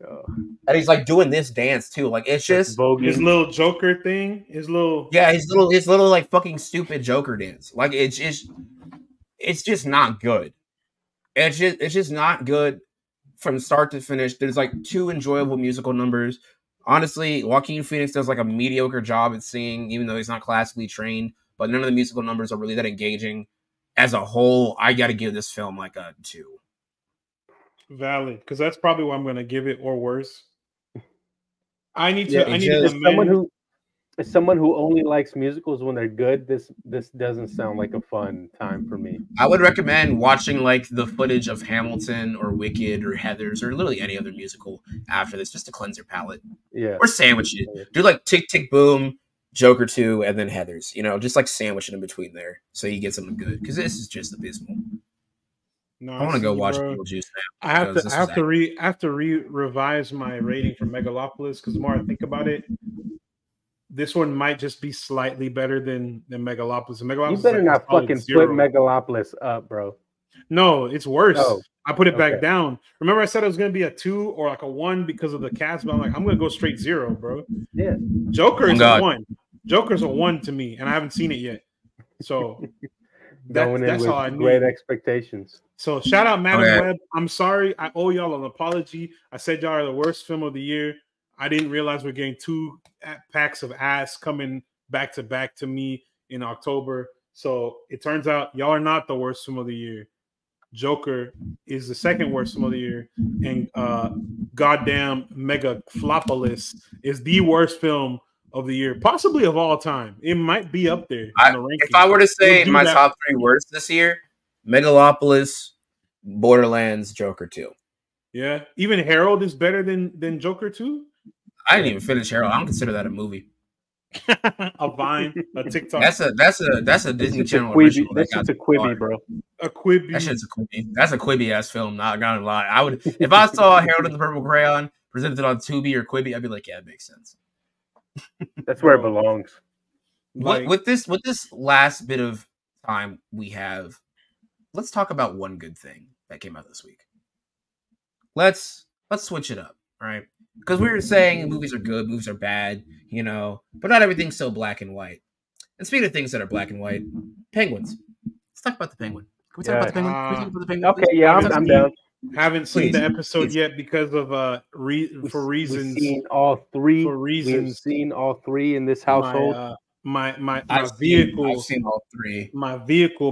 and he's like doing this dance too. Like it's just his little Joker thing. His little his little like fucking stupid Joker dance. Like it's just not good. It's just not good from start to finish. There's like two enjoyable musical numbers. Honestly, Joaquin Phoenix does like a mediocre job at singing, even though he's not classically trained. But none of the musical numbers are really that engaging. As a whole, I got to give this film like a 2. Valid, because that's probably what I'm going to give it, or worse. I need to. Yeah, I need to. As someone who only likes musicals when they're good, this doesn't sound like a fun time for me. I would recommend watching like the footage of Hamilton or Wicked or Heathers or literally any other musical after this, just to cleanse your palate. Yeah, or sandwich it. Do like Tick Tick Boom, Joker 2, and then Heathers. You know, just like sandwich it in between there, so you get something good. Because this is just abysmal. No, I want to go watch Beetlejuice now. I have to revise my rating for Megalopolis, because the more I think about it, this one might just be slightly better than Megalopolis. And Megalopolis, you better not fucking put Megalopolis up, bro. No, it's worse. Oh, I put it back down. Remember, I said it was going to be a 2 or like a 1 because of the cast, but I'm like, I'm going to go straight 0, bro. Yeah, Joker is a 1. Joker's a 1 to me, and I haven't seen it yet. So. That's all I need. Great expectations. So shout out Madam Webb. I'm sorry. I owe y'all an apology. I said y'all are the worst film of the year. I didn't realize we're getting 2 packs of ass coming back to back to me in October. So it turns out y'all are not the worst film of the year. Joker is the second worst film of the year. And goddamn Megalopolis is the worst film of the year, possibly of all time. It might be up there. If I were to say my top 3 worst this year, Megalopolis, Borderlands, Joker 2. Yeah, even Harold is better than Joker 2. I didn't even finish Harold. I don't consider that a movie. A Vine, a TikTok. That's a Disney Channel original. That's a Quibi, bro. A Quibi. That shit's a Quibi. That's a Quibi ass film. Not gonna lie. I would, if I saw Harold and the Purple Crayon presented on Tubi or Quibi, I'd be like, yeah, it makes sense. That's where it belongs. Like, with this last bit of time we have, let's talk about one good thing that came out this week. Let's switch it up, all right? Because we were saying movies are good, movies are bad, you know, but not everything's so black and white. And speaking of things that are black and white, Penguins. Let's talk about the Penguin. Can we talk about the Penguin? Can we talk about the Penguin? Okay, yeah, I'm down. Haven't seen the episode yet because of reasons. We've seen all three in this household. My vehicle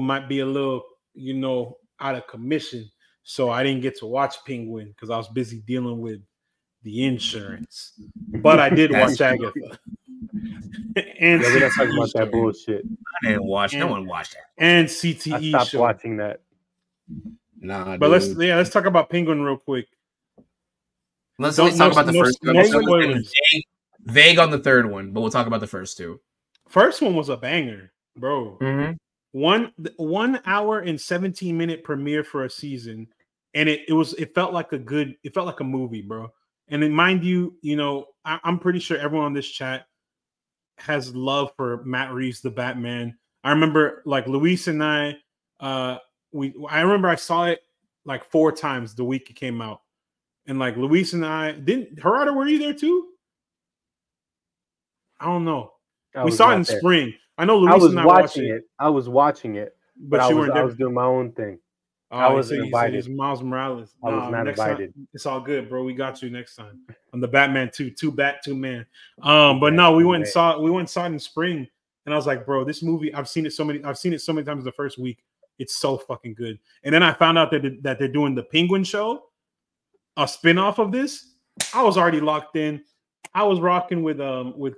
might be a little, you know, out of commission, so I didn't get to watch Penguin because I was busy dealing with the insurance. But I did watch Agatha. And we're not talking about that bullshit. I didn't watch. No one watched that. And CTE. I stopped watching that. Nah, but let's talk about Penguin real quick. Let's talk about the first one. Vague on the third one, but we'll talk about the first 2. First one was a banger, bro. Mm-hmm. One hour and 17-minute premiere for a season, and it felt like a movie, bro. And then, mind you, you know, I'm pretty sure everyone on this chat has love for Matt Reeves, the Batman. I remember like Luis and I. I remember I saw it like 4 times the week it came out, and like Luis and I didn't. Gerardo, were you there too? I don't know. We saw it in spring. I know Luis and I watched it. I was watching it, but you weren't there. I was doing my own thing. I wasn't invited. Miles Morales. I was not invited. It's all good, bro. We got you next time on the Batman 2. 2 Bat 2 Man. But no, we went and saw it in spring, and I was like, bro, this movie. I've seen it so many times the first week. It's so fucking good. And then I found out that they're doing the Penguin show, a spinoff of this. I was already locked in. I was rocking with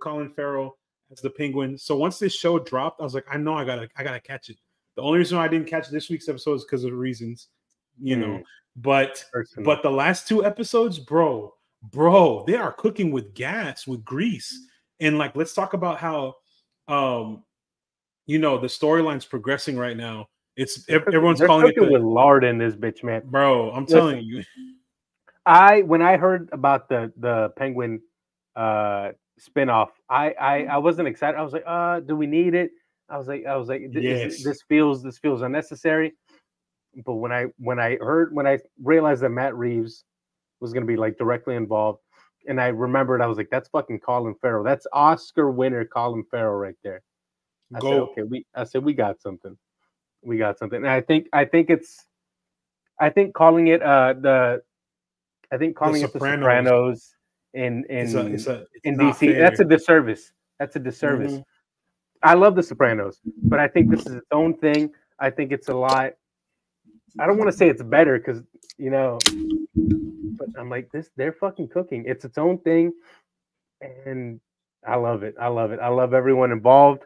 Colin Farrell as the Penguin. So once this show dropped, I was like, I know I gotta catch it. The only reason I didn't catch this week's episode is because of reasons, you know. But the last 2 episodes, bro, they are cooking with gas, with grease. And like, let's talk about how, you know, the storyline's progressing right now. They're calling it lard in this bitch, man. Bro, I'm telling you. When I heard about the Penguin spinoff. I wasn't excited. I was like, do we need it? I was like, this feels unnecessary. But when I realized that Matt Reeves was going to be like directly involved, and I remembered, I was like, that's fucking Colin Farrell. That's Oscar winner Colin Farrell right there. I said, okay, we got something. We got something. And I think calling it The Sopranos in DC, that's a disservice. Mm-hmm. I love The Sopranos, but I think this is its own thing. I think it's a lot. I don't want to say it's better because, you know, but I'm like, they're fucking cooking. It's its own thing. And I love it. I love it. I love everyone involved.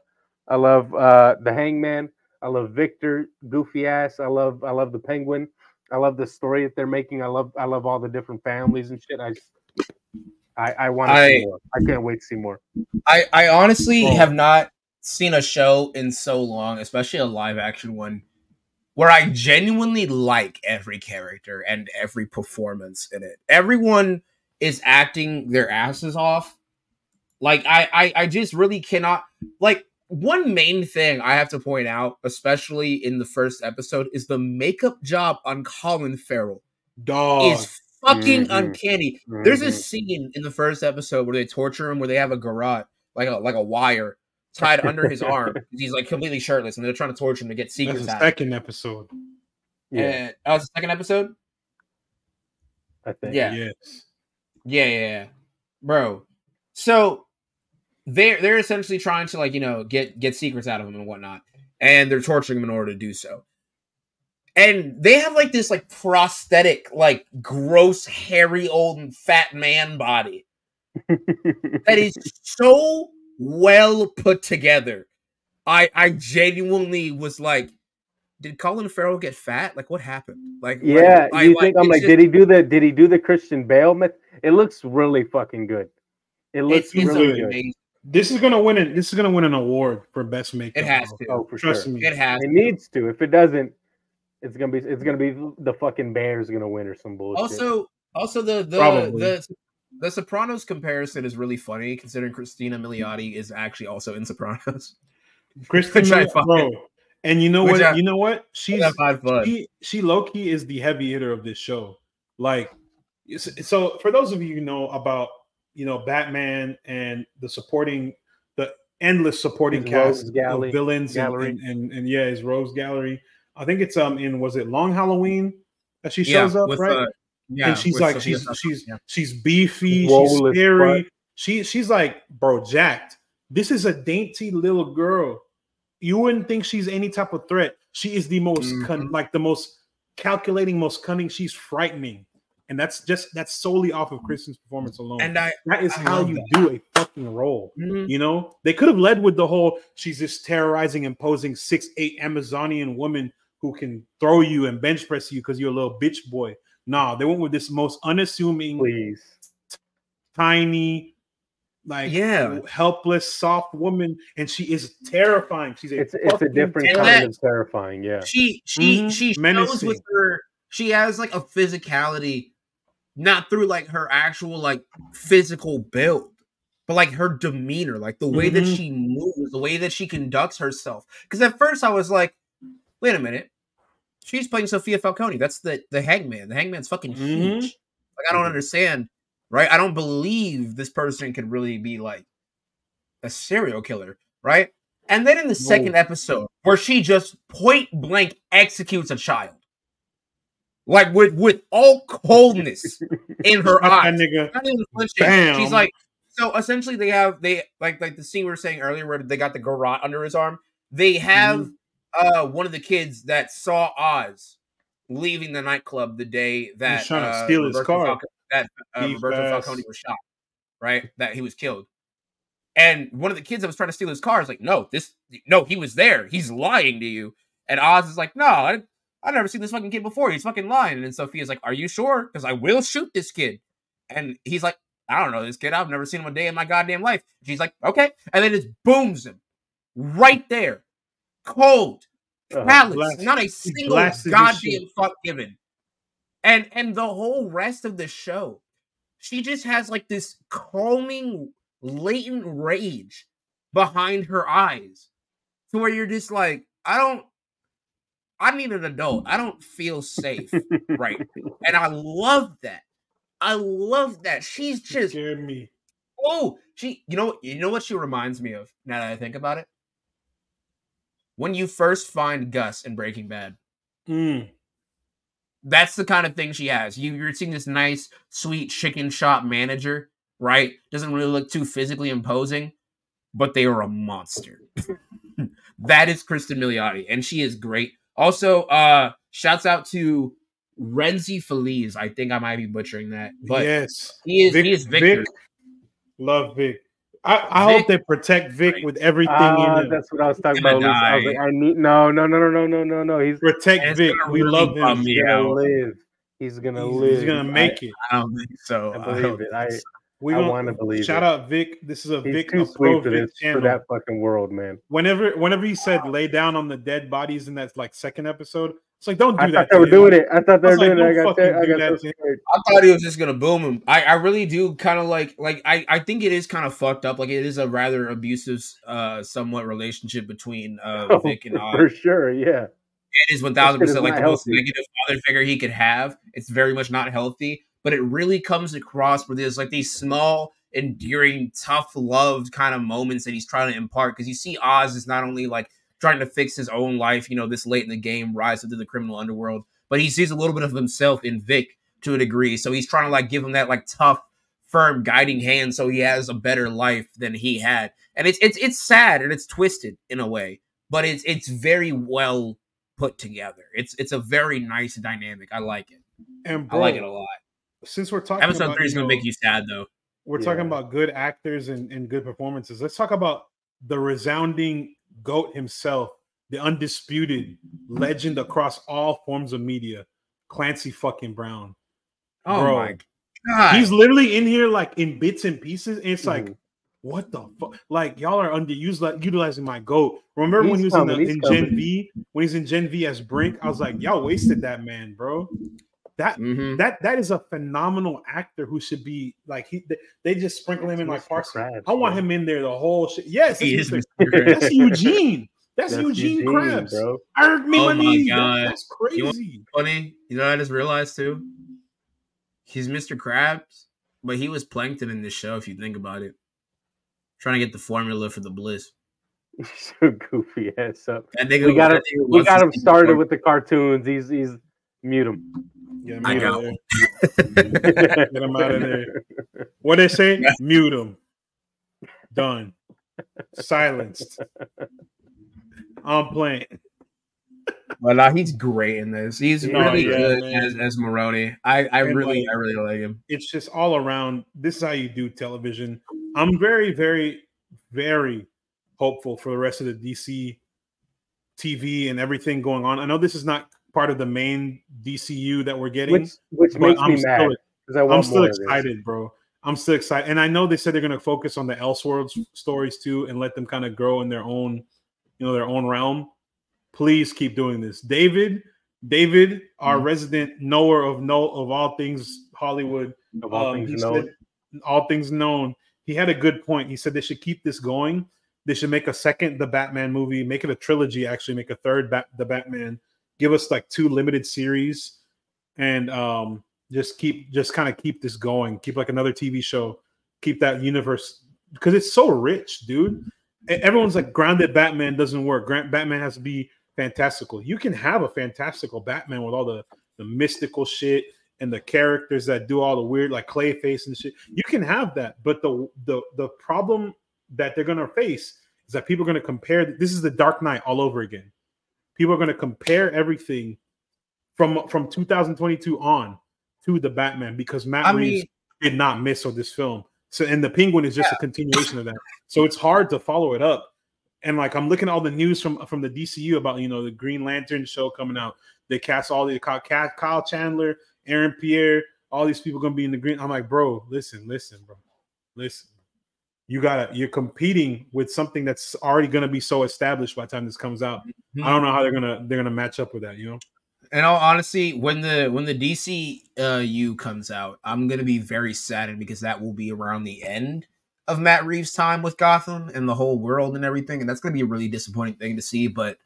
I love the Hangman. I love Victor, goofy ass. I love the Penguin. I love the story that they're making. I love all the different families and shit. I want to see more. I can't wait to see more. I honestly have not seen a show in so long, especially a live action one, where I genuinely like every character and every performance in it. Everyone is acting their asses off. Like I just really cannot like. One main thing I have to point out, especially in the first episode, is the makeup job on Colin Farrell. Dog. Is fucking uncanny. Mm-hmm. There's a scene in the first episode where they torture him, where they have a garrote, like a wire tied under his arm. He's like completely shirtless, and they're trying to torture him to get secrets out. That's the second episode. Yeah. Oh, it's the second episode? I think. Yeah. Yes. Yeah. Bro. So... They're essentially trying to, like, you know, get secrets out of him and whatnot. And they're torturing him in order to do so. And they have, like, this, like, prosthetic, like, gross, hairy, old, and fat man body. That is so well put together. I genuinely was like, did Colin Farrell get fat? Like, what happened? Like, yeah, you think, I'm like, did he do the Christian Bale myth? It looks really fucking good. It looks really good. This is gonna win an award for best makeup. It has to. Oh, for sure. Trust me. It has. It needs to. If it doesn't, it's gonna be the fucking Bears gonna win or some bullshit. Also the Sopranos comparison is really funny considering Cristin Milioti is actually also in Sopranos. Cristin Milioti, and you know what? You know what? She low key is the heavy hitter of this show. Like, so for those of you who know about, you know, Batman and the endless supporting cast of villains and yeah, his Rose Gallery. I think it's in, was it Long Halloween that she shows up, right? Yeah, and she's like, she's beefy, she's scary, she's like, bro, jacked. This is a dainty little girl. You wouldn't think she's any type of threat. She is the most the most calculating, most cunning. She's frightening. And that's solely off of Cristin's performance alone. And that is how you do a fucking role. Mm-hmm. You know, they could have led with the whole she's this terrorizing, imposing 6'8" Amazonian woman who can throw you and bench press you because you're a little bitch boy. Nah, they went with this most unassuming, tiny, helpless, soft woman, and she is terrifying. It's a different kind of terrifying. Yeah, she shows with her. She has like a physicality. Not through like her actual like physical build, but like her demeanor, like the way that she moves, the way that she conducts herself. Because at first I was like, wait a minute. She's playing Sofia Falcone. That's the Hangman. The Hangman's fucking huge. Like, I don't understand, right? I don't believe this person could really be like a serial killer, right? And then in the second episode where she just point blank executes a child. Like with all coldness in her eyes, she's like. So essentially, they have the scene we were saying earlier where they got the garrote under his arm. They have one of the kids that saw Oz leaving the nightclub the day that he's trying to steal his car. Roberto Falcone was shot, right? That he was killed, and one of the kids that was trying to steal his car is like, "No, he was there. He's lying to you." And Oz is like, "No." I've never seen this fucking kid before. He's fucking lying. And Sophia's like, are you sure? Because I will shoot this kid. And he's like, I don't know this kid. I've never seen him a day in my goddamn life. She's like, okay. And then it just booms him. Right there. Cold. Callous. Not a single goddamn fuck given. And the whole rest of the show, she just has like this calming latent rage behind her eyes to where you're just like, I need an adult. I don't feel safe right now. And I love that. I love that. She's just scared me. Oh, she, you know what she reminds me of now that I think about it? When you first find Gus in Breaking Bad. Mm. That's the kind of thing she has. You're seeing this nice, sweet chicken shop manager, right? Doesn't really look too physically imposing, but they are a monster. That is Cristin Milioti, and she is great. Also, shouts out to Renzi Feliz. I think I might be butchering that, but yes, he is Victor. Vic. Love Vic. I hope they protect Vic with everything. That's what I was talking about. I was like, I need no. He's protect Vic. We really love him. He's gonna live. He's gonna live. He's gonna make it. I don't think so. I believe it. I want to believe. Shout out Vic. This is a Vic too sweet for that fucking world, man. Whenever he said lay down on the dead bodies in that like second episode, it's like don't do that. I thought they were doing it. I thought they were doing it. I got I thought he was just gonna boom him. I really do kind of like I think it is kind of fucked up. Like it is a rather abusive, somewhat relationship between Vic and Oz. For sure, yeah. It is 1000% like the most negative father figure he could have. It's very much not healthy, but it really comes across where there's like these small, endearing, tough love kind of moments that he's trying to impart. Because you see, Oz is not only like trying to fix his own life, you know, this late in the game, rise into the criminal underworld, but he sees a little bit of himself in Vic to a degree. So he's trying to like give him that like tough, firm, guiding hand so he has a better life than he had. And it's sad and it's twisted in a way, but it's very well put together. It's a very nice dynamic. I like it. And bro, I like it a lot. Since we're talking episode 3 is gonna make you sad though. We're talking about good actors and good performances. Let's talk about the resounding GOAT himself, the undisputed legend across all forms of media, Clancy fucking Brown. Oh bro, my god, he's literally in here like in bits and pieces. And it's like, what the fuck? Like y'all are underused, like utilizing my GOAT. Remember when he was in Gen V? When he's in Gen V as Brink, I was like, y'all wasted that man, bro. That is a phenomenal actor who should be like they just sprinkle him in like parts. I want him in there the whole shit. Yes, he is. That's Eugene. That's Eugene Krabs. Bro. Oh my god, that's crazy. You know what's funny, you know what I just realized too? He's Mr. Krabs, but he was Plankton in this show. If you think about it, trying to get the formula for the bliss. So goofy ass up. We got him started with the cartoons. He's mute him. Yeah, I got him. Get him out of there. What they say? Mute him. Done. Silenced. I'm playing. Well, nah, he's great in this. He's really good as Maroni. I really like him. It's just all around. This is how you do television. I'm very, very, very hopeful for the rest of the DC TV and everything going on. I know this is not part of the main DCU that we're getting, which makes me mad because I'm still excited, bro. I'm still excited, and I know they said they're going to focus on the Elseworlds stories too, and let them kind of grow in their own, their own realm. Please keep doing this, David, our resident knower of all things Hollywood, of all things known. He had a good point. He said they should keep this going. They should make a second The Batman movie, make it a trilogy. Actually, make a third The Batman. Give us like 2 limited series, and just kind of keep this going. Keep like another TV show. Keep that universe, because it's so rich, dude. Everyone's like, grounded Batman doesn't work. Batman has to be fantastical. You can have a fantastical Batman with all the mystical shit and the characters that do all the weird, like Clayface and shit. You can have that, but the problem that they're gonna face is that people are gonna compare. This is the Dark Knight all over again. People are going to compare everything from 2022 on to the Batman, because Matt Reeves did not miss on this film. So, and the Penguin is just a continuation of that. So it's hard to follow it up. And like, I'm looking at all the news from the DCU about, the Green Lantern show coming out. They cast Kyle Chandler, Aaron Pierre, all these people going to be in the green. I'm like, bro, listen. You're competing with something that's already gonna be so established by the time this comes out. I don't know how they're gonna match up with that, And honestly, when the DCU comes out, I'm gonna be very saddened because that will be around the end of Matt Reeves' time with Gotham and the whole world and everything. And that's going to be a really disappointing thing to see. But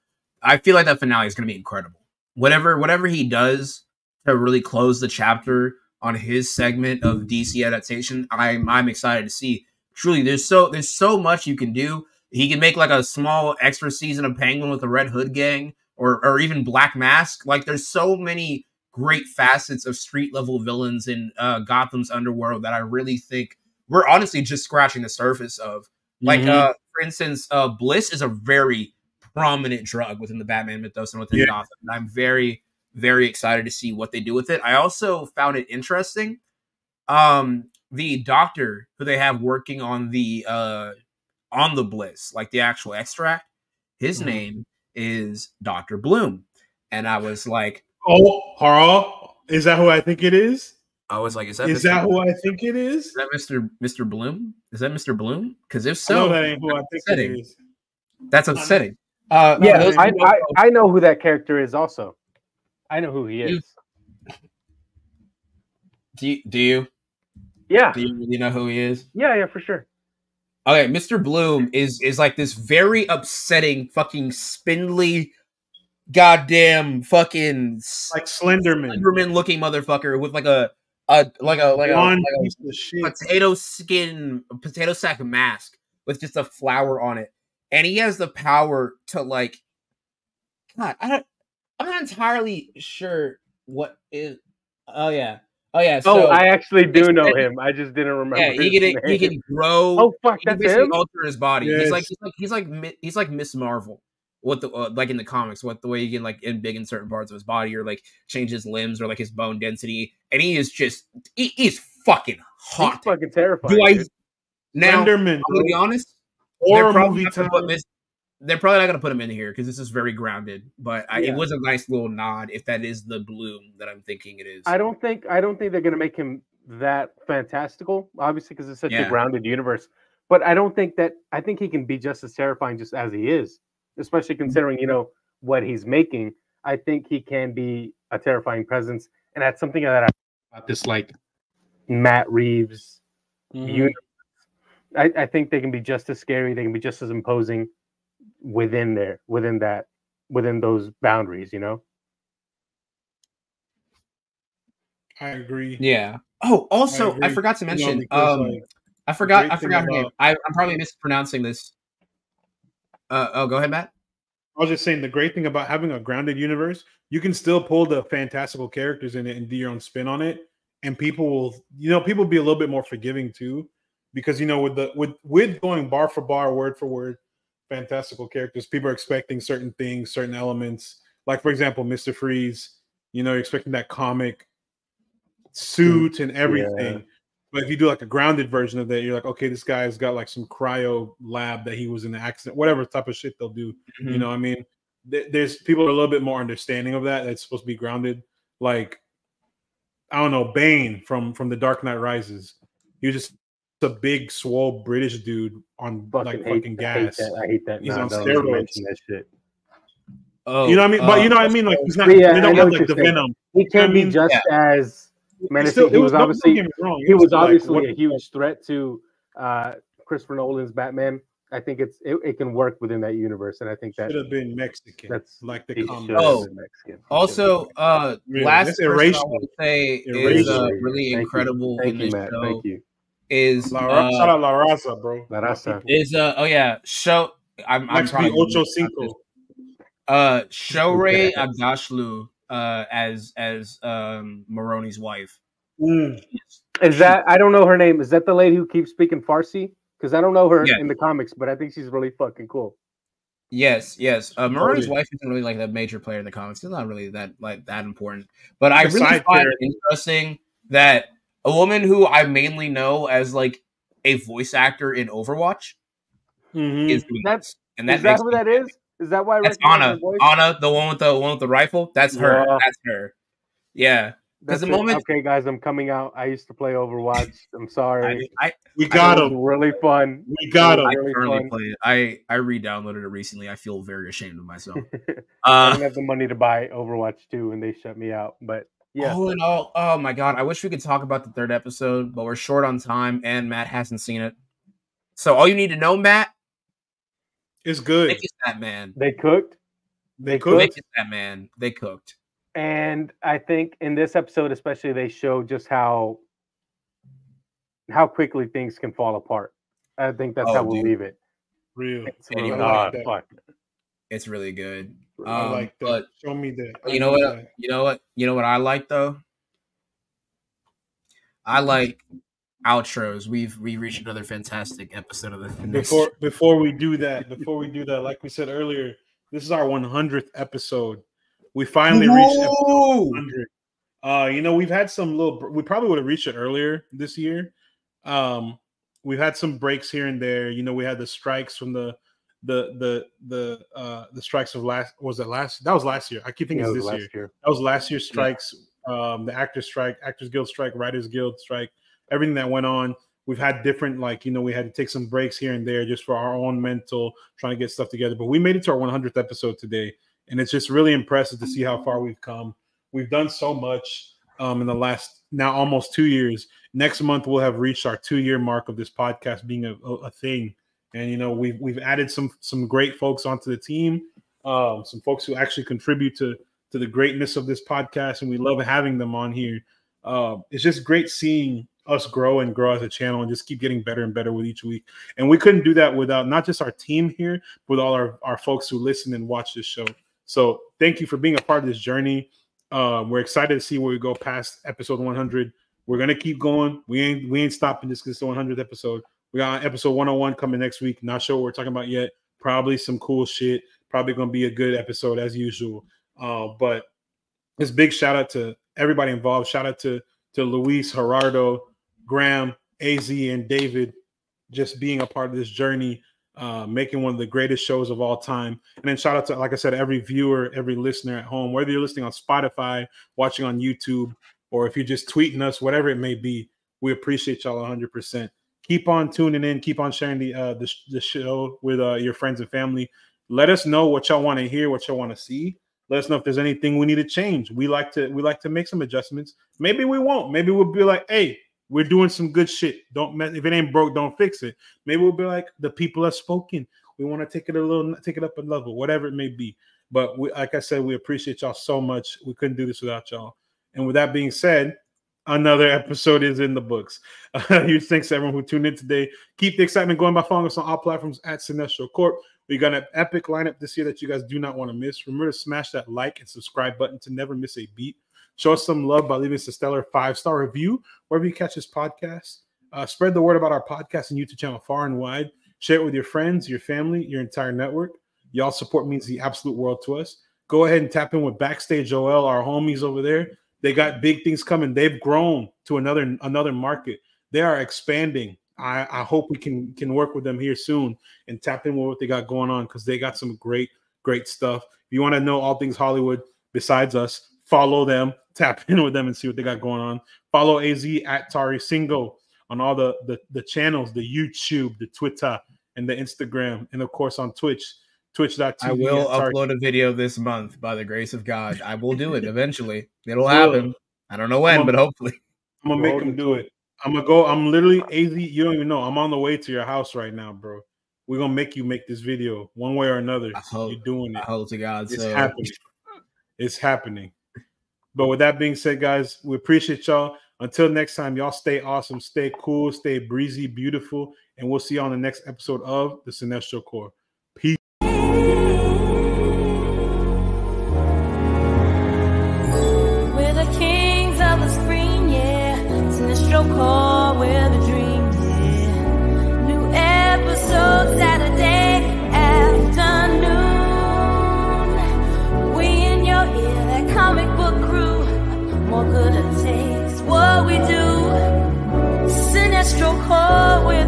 I feel like that finale is going to be incredible. Whatever he does to really close the chapter on his segment of DC adaptation, I'm excited to see. Truly, there's so much you can do. He can make like a small extra season of Penguin with the Red Hood gang, or even Black Mask. Like, there's so many great facets of street level villains in Gotham's underworld that I really think we're honestly just scratching the surface of. Like, for instance, Bliss is a very prominent drug within the Batman mythos and within Gotham. And I'm very, very excited to see what they do with it. I also found it interesting. The doctor who they have working on the Bliss, like the actual extract, his name is Dr. Bloom. And I was like, oh, Carl, is that who I think it is? I was like, is that who I think it is? Is that Mr. Bloom? Is that Mr. Bloom? Because if so, that ain't who I think it is. That's upsetting. I know who that character is also. I know who he is. Do you? Yeah. Do you really know who he is? Yeah, for sure. Okay, Mr. Bloom is like this very upsetting, fucking spindly, goddamn fucking like Slenderman looking motherfucker with like a potato sack mask with just a flower on it. And he has the power to, like, God, I'm not entirely sure what is. Oh yeah. So I actually do know him. I just didn't remember. Yeah, he can grow. Oh fuck, that's him. Alter his body. Yes. He's like Miss Marvel. What the like in the comics? What the way he can like embiggen certain parts of his body, or like change his limbs, or like his bone density. And he is just he's fucking hot. He's fucking terrifying. Slenderman, I'm gonna be honest. They're probably not going to put him in here because this is very grounded. But it was a nice little nod if that is the Bloom that I'm thinking it is. I don't think they're going to make him that fantastical, obviously, because it's such a grounded universe. But I think he can be just as terrifying just as he is, especially considering what he's making. I think he can be a terrifying presence, and that's something that I about this like Matt Reeves universe. I think they can be just as scary. They can be just as imposing within those boundaries. I agree. Yeah. Oh, also, I forgot to mention. I forgot her name. I'm probably mispronouncing this. Go ahead, Matt. I was just saying the great thing about having a grounded universe, you can still pull the fantastical characters in it and do your own spin on it, and people will, people will be a little bit more forgiving too. Because with going bar for bar, word for word, fantastical characters, people are expecting certain things, certain elements. Like, for example, Mr. Freeze, you're expecting that comic suit and everything. Yeah. But if you do like a grounded version of that, you're like, okay, this guy's got like some cryo lab that he was in an accident, whatever type of shit they'll do. You know what I mean? There's people are a little bit more understanding of that. That's supposed to be grounded. Like, I don't know, Bane from The Dark Knight Rises. He was just a big swole British dude on fucking gas. I hate that. He's on steroids. That shit. Oh, you know what I mean? But you know what I mean? Like, he's not, we don't have like the Venom. He can be just as menacing. He was obviously a huge threat to Christopher Nolan's Batman. I think it can work within that universe, and I think that should have been Mexican. That's like the common. Oh, also, last erasure I would say is really incredible in this show. Thank you. Is shout out La Raza, bro. La Raza is show. I'm probably Ocho Cinco. Shorey Abdashlu as Maroni's wife. Is that I don't know her name? Is that the lady who keeps speaking Farsi? Because I don't know her in the comics, but I think she's really fucking cool. Yes. Maroni's wife isn't really like a major player in the comics. She's not really that important. But I really find it interesting that a woman who I mainly know as like a voice actor in Overwatch is that's and that is that who that is? Is that why that's Anna? Anna, the one with the rifle. That's her. Yeah. That's her. Yeah. Because the moment, okay, guys, I'm coming out. I used to play Overwatch. I'm sorry. We got him. Really fun. We got him. Really I currently fun. Play it. I re-downloaded it recently. I feel very ashamed of myself. I don't have the money to buy Overwatch 2, and they shut me out. But yeah. All in all, oh my God! I wish we could talk about the third episode, but we're short on time, and Matt hasn't seen it. So all you need to know, Matt, is good. Make it Batman. They cooked. They cooked. Make it Batman. They cooked. And I think in this episode, especially, they show just how quickly things can fall apart. I think that's how we'll leave it. Real. It's really good. I like that. But show me that. You know what I like though? I like outros. We reached another fantastic episode of the before we do that, like we said earlier, this is our 100th episode. We finally reached episode 100. We've had some we probably would have reached it earlier this year. We've had some breaks here and there. We had the strikes from the strikes of last year. I keep thinking it's this year. That was last year's strikes. Yeah. The actors strike, Actors Guild strike, Writers Guild strike, everything that went on. We've had different, we had to take some breaks here and there just for our own mental, trying to get stuff together. But we made it to our 100th episode today, and it's just really impressive to see how far we've come. We've done so much in the last now almost 2 years. Next month we'll have reached our 2-year mark of this podcast being a thing. And we've added some great folks onto the team, some folks who actually contribute to the greatness of this podcast, and we love having them on here. It's just great seeing us grow and grow as a channel and just keep getting better and better with each week. And we couldn't do that without not just our team here, but all our folks who listen and watch this show. So thank you for being a part of this journey. We're excited to see where we go past episode 100. We're gonna keep going. We ain't stopping this because it's the 100th episode. We got episode 101 coming next week. Not sure what we're talking about yet. Probably some cool shit. Probably going to be a good episode as usual. But this big shout out to everybody involved. Shout out to Luis, Gerardo, Graham, AZ, and David just being a part of this journey, making one of the greatest shows of all time. And then shout out to, like I said, every viewer, every listener at home, whether you're listening on Spotify, watching on YouTube, or if you're just tweeting us, whatever it may be, we appreciate y'all 100%. Keep on tuning in. Keep on sharing the show with your friends and family. Let us know what y'all want to hear, what y'all want to see. Let us know if there's anything we need to change. We like to make some adjustments. Maybe we won't. Maybe we'll be like, hey, we're doing some good shit. If it ain't broke, don't fix it. Maybe we'll be like, the people have spoken. We want to take it up a level, whatever it may be. But like I said, we appreciate y'all so much. We couldn't do this without y'all. And with that being said, another episode is in the books. Huge thanks to everyone who tuned in today. Keep the excitement going by following us on all platforms at Cinestro Corp. We got an epic lineup this year that you guys do not want to miss. Remember to smash that like and subscribe button to never miss a beat. Show us some love by leaving us a stellar 5-star review wherever you catch this podcast. Spread the word about our podcast and YouTube channel far and wide. Share it with your friends, your family, your entire network. Y'all support means the absolute world to us. Go ahead and tap in with Backstage OL, our homies over there. They got big things coming. They've grown to another market. They are expanding. I hope we can work with them here soon and tap in with what they got going on because they got some great, great stuff. If you want to know all things Hollywood besides us, follow them, tap in with them and see what they got going on. Follow AZ at Tarisingo on all the channels, the YouTube, the Twitter, and the Instagram, and of course on Twitch. Twitch.tv. I will upload a video this month by the grace of God. I will do it eventually. It'll happen. I don't know when, but hopefully. I'm going to make him do it. I'm going to go. I'm literally AZ. You don't even know. I'm on the way to your house right now, bro. We're going to make you make this video one way or another. You're doing it. I hope to God. It's happening. It's happening. But with that being said, guys, we appreciate y'all. Until next time, y'all stay awesome, stay cool, stay breezy, beautiful, and we'll see you on the next episode of The Cinestro Corps. Peace. Core where the dream did. New episode Saturday afternoon. We in your ear, that comic book crew. More good it takes what we do. Cinestro Core.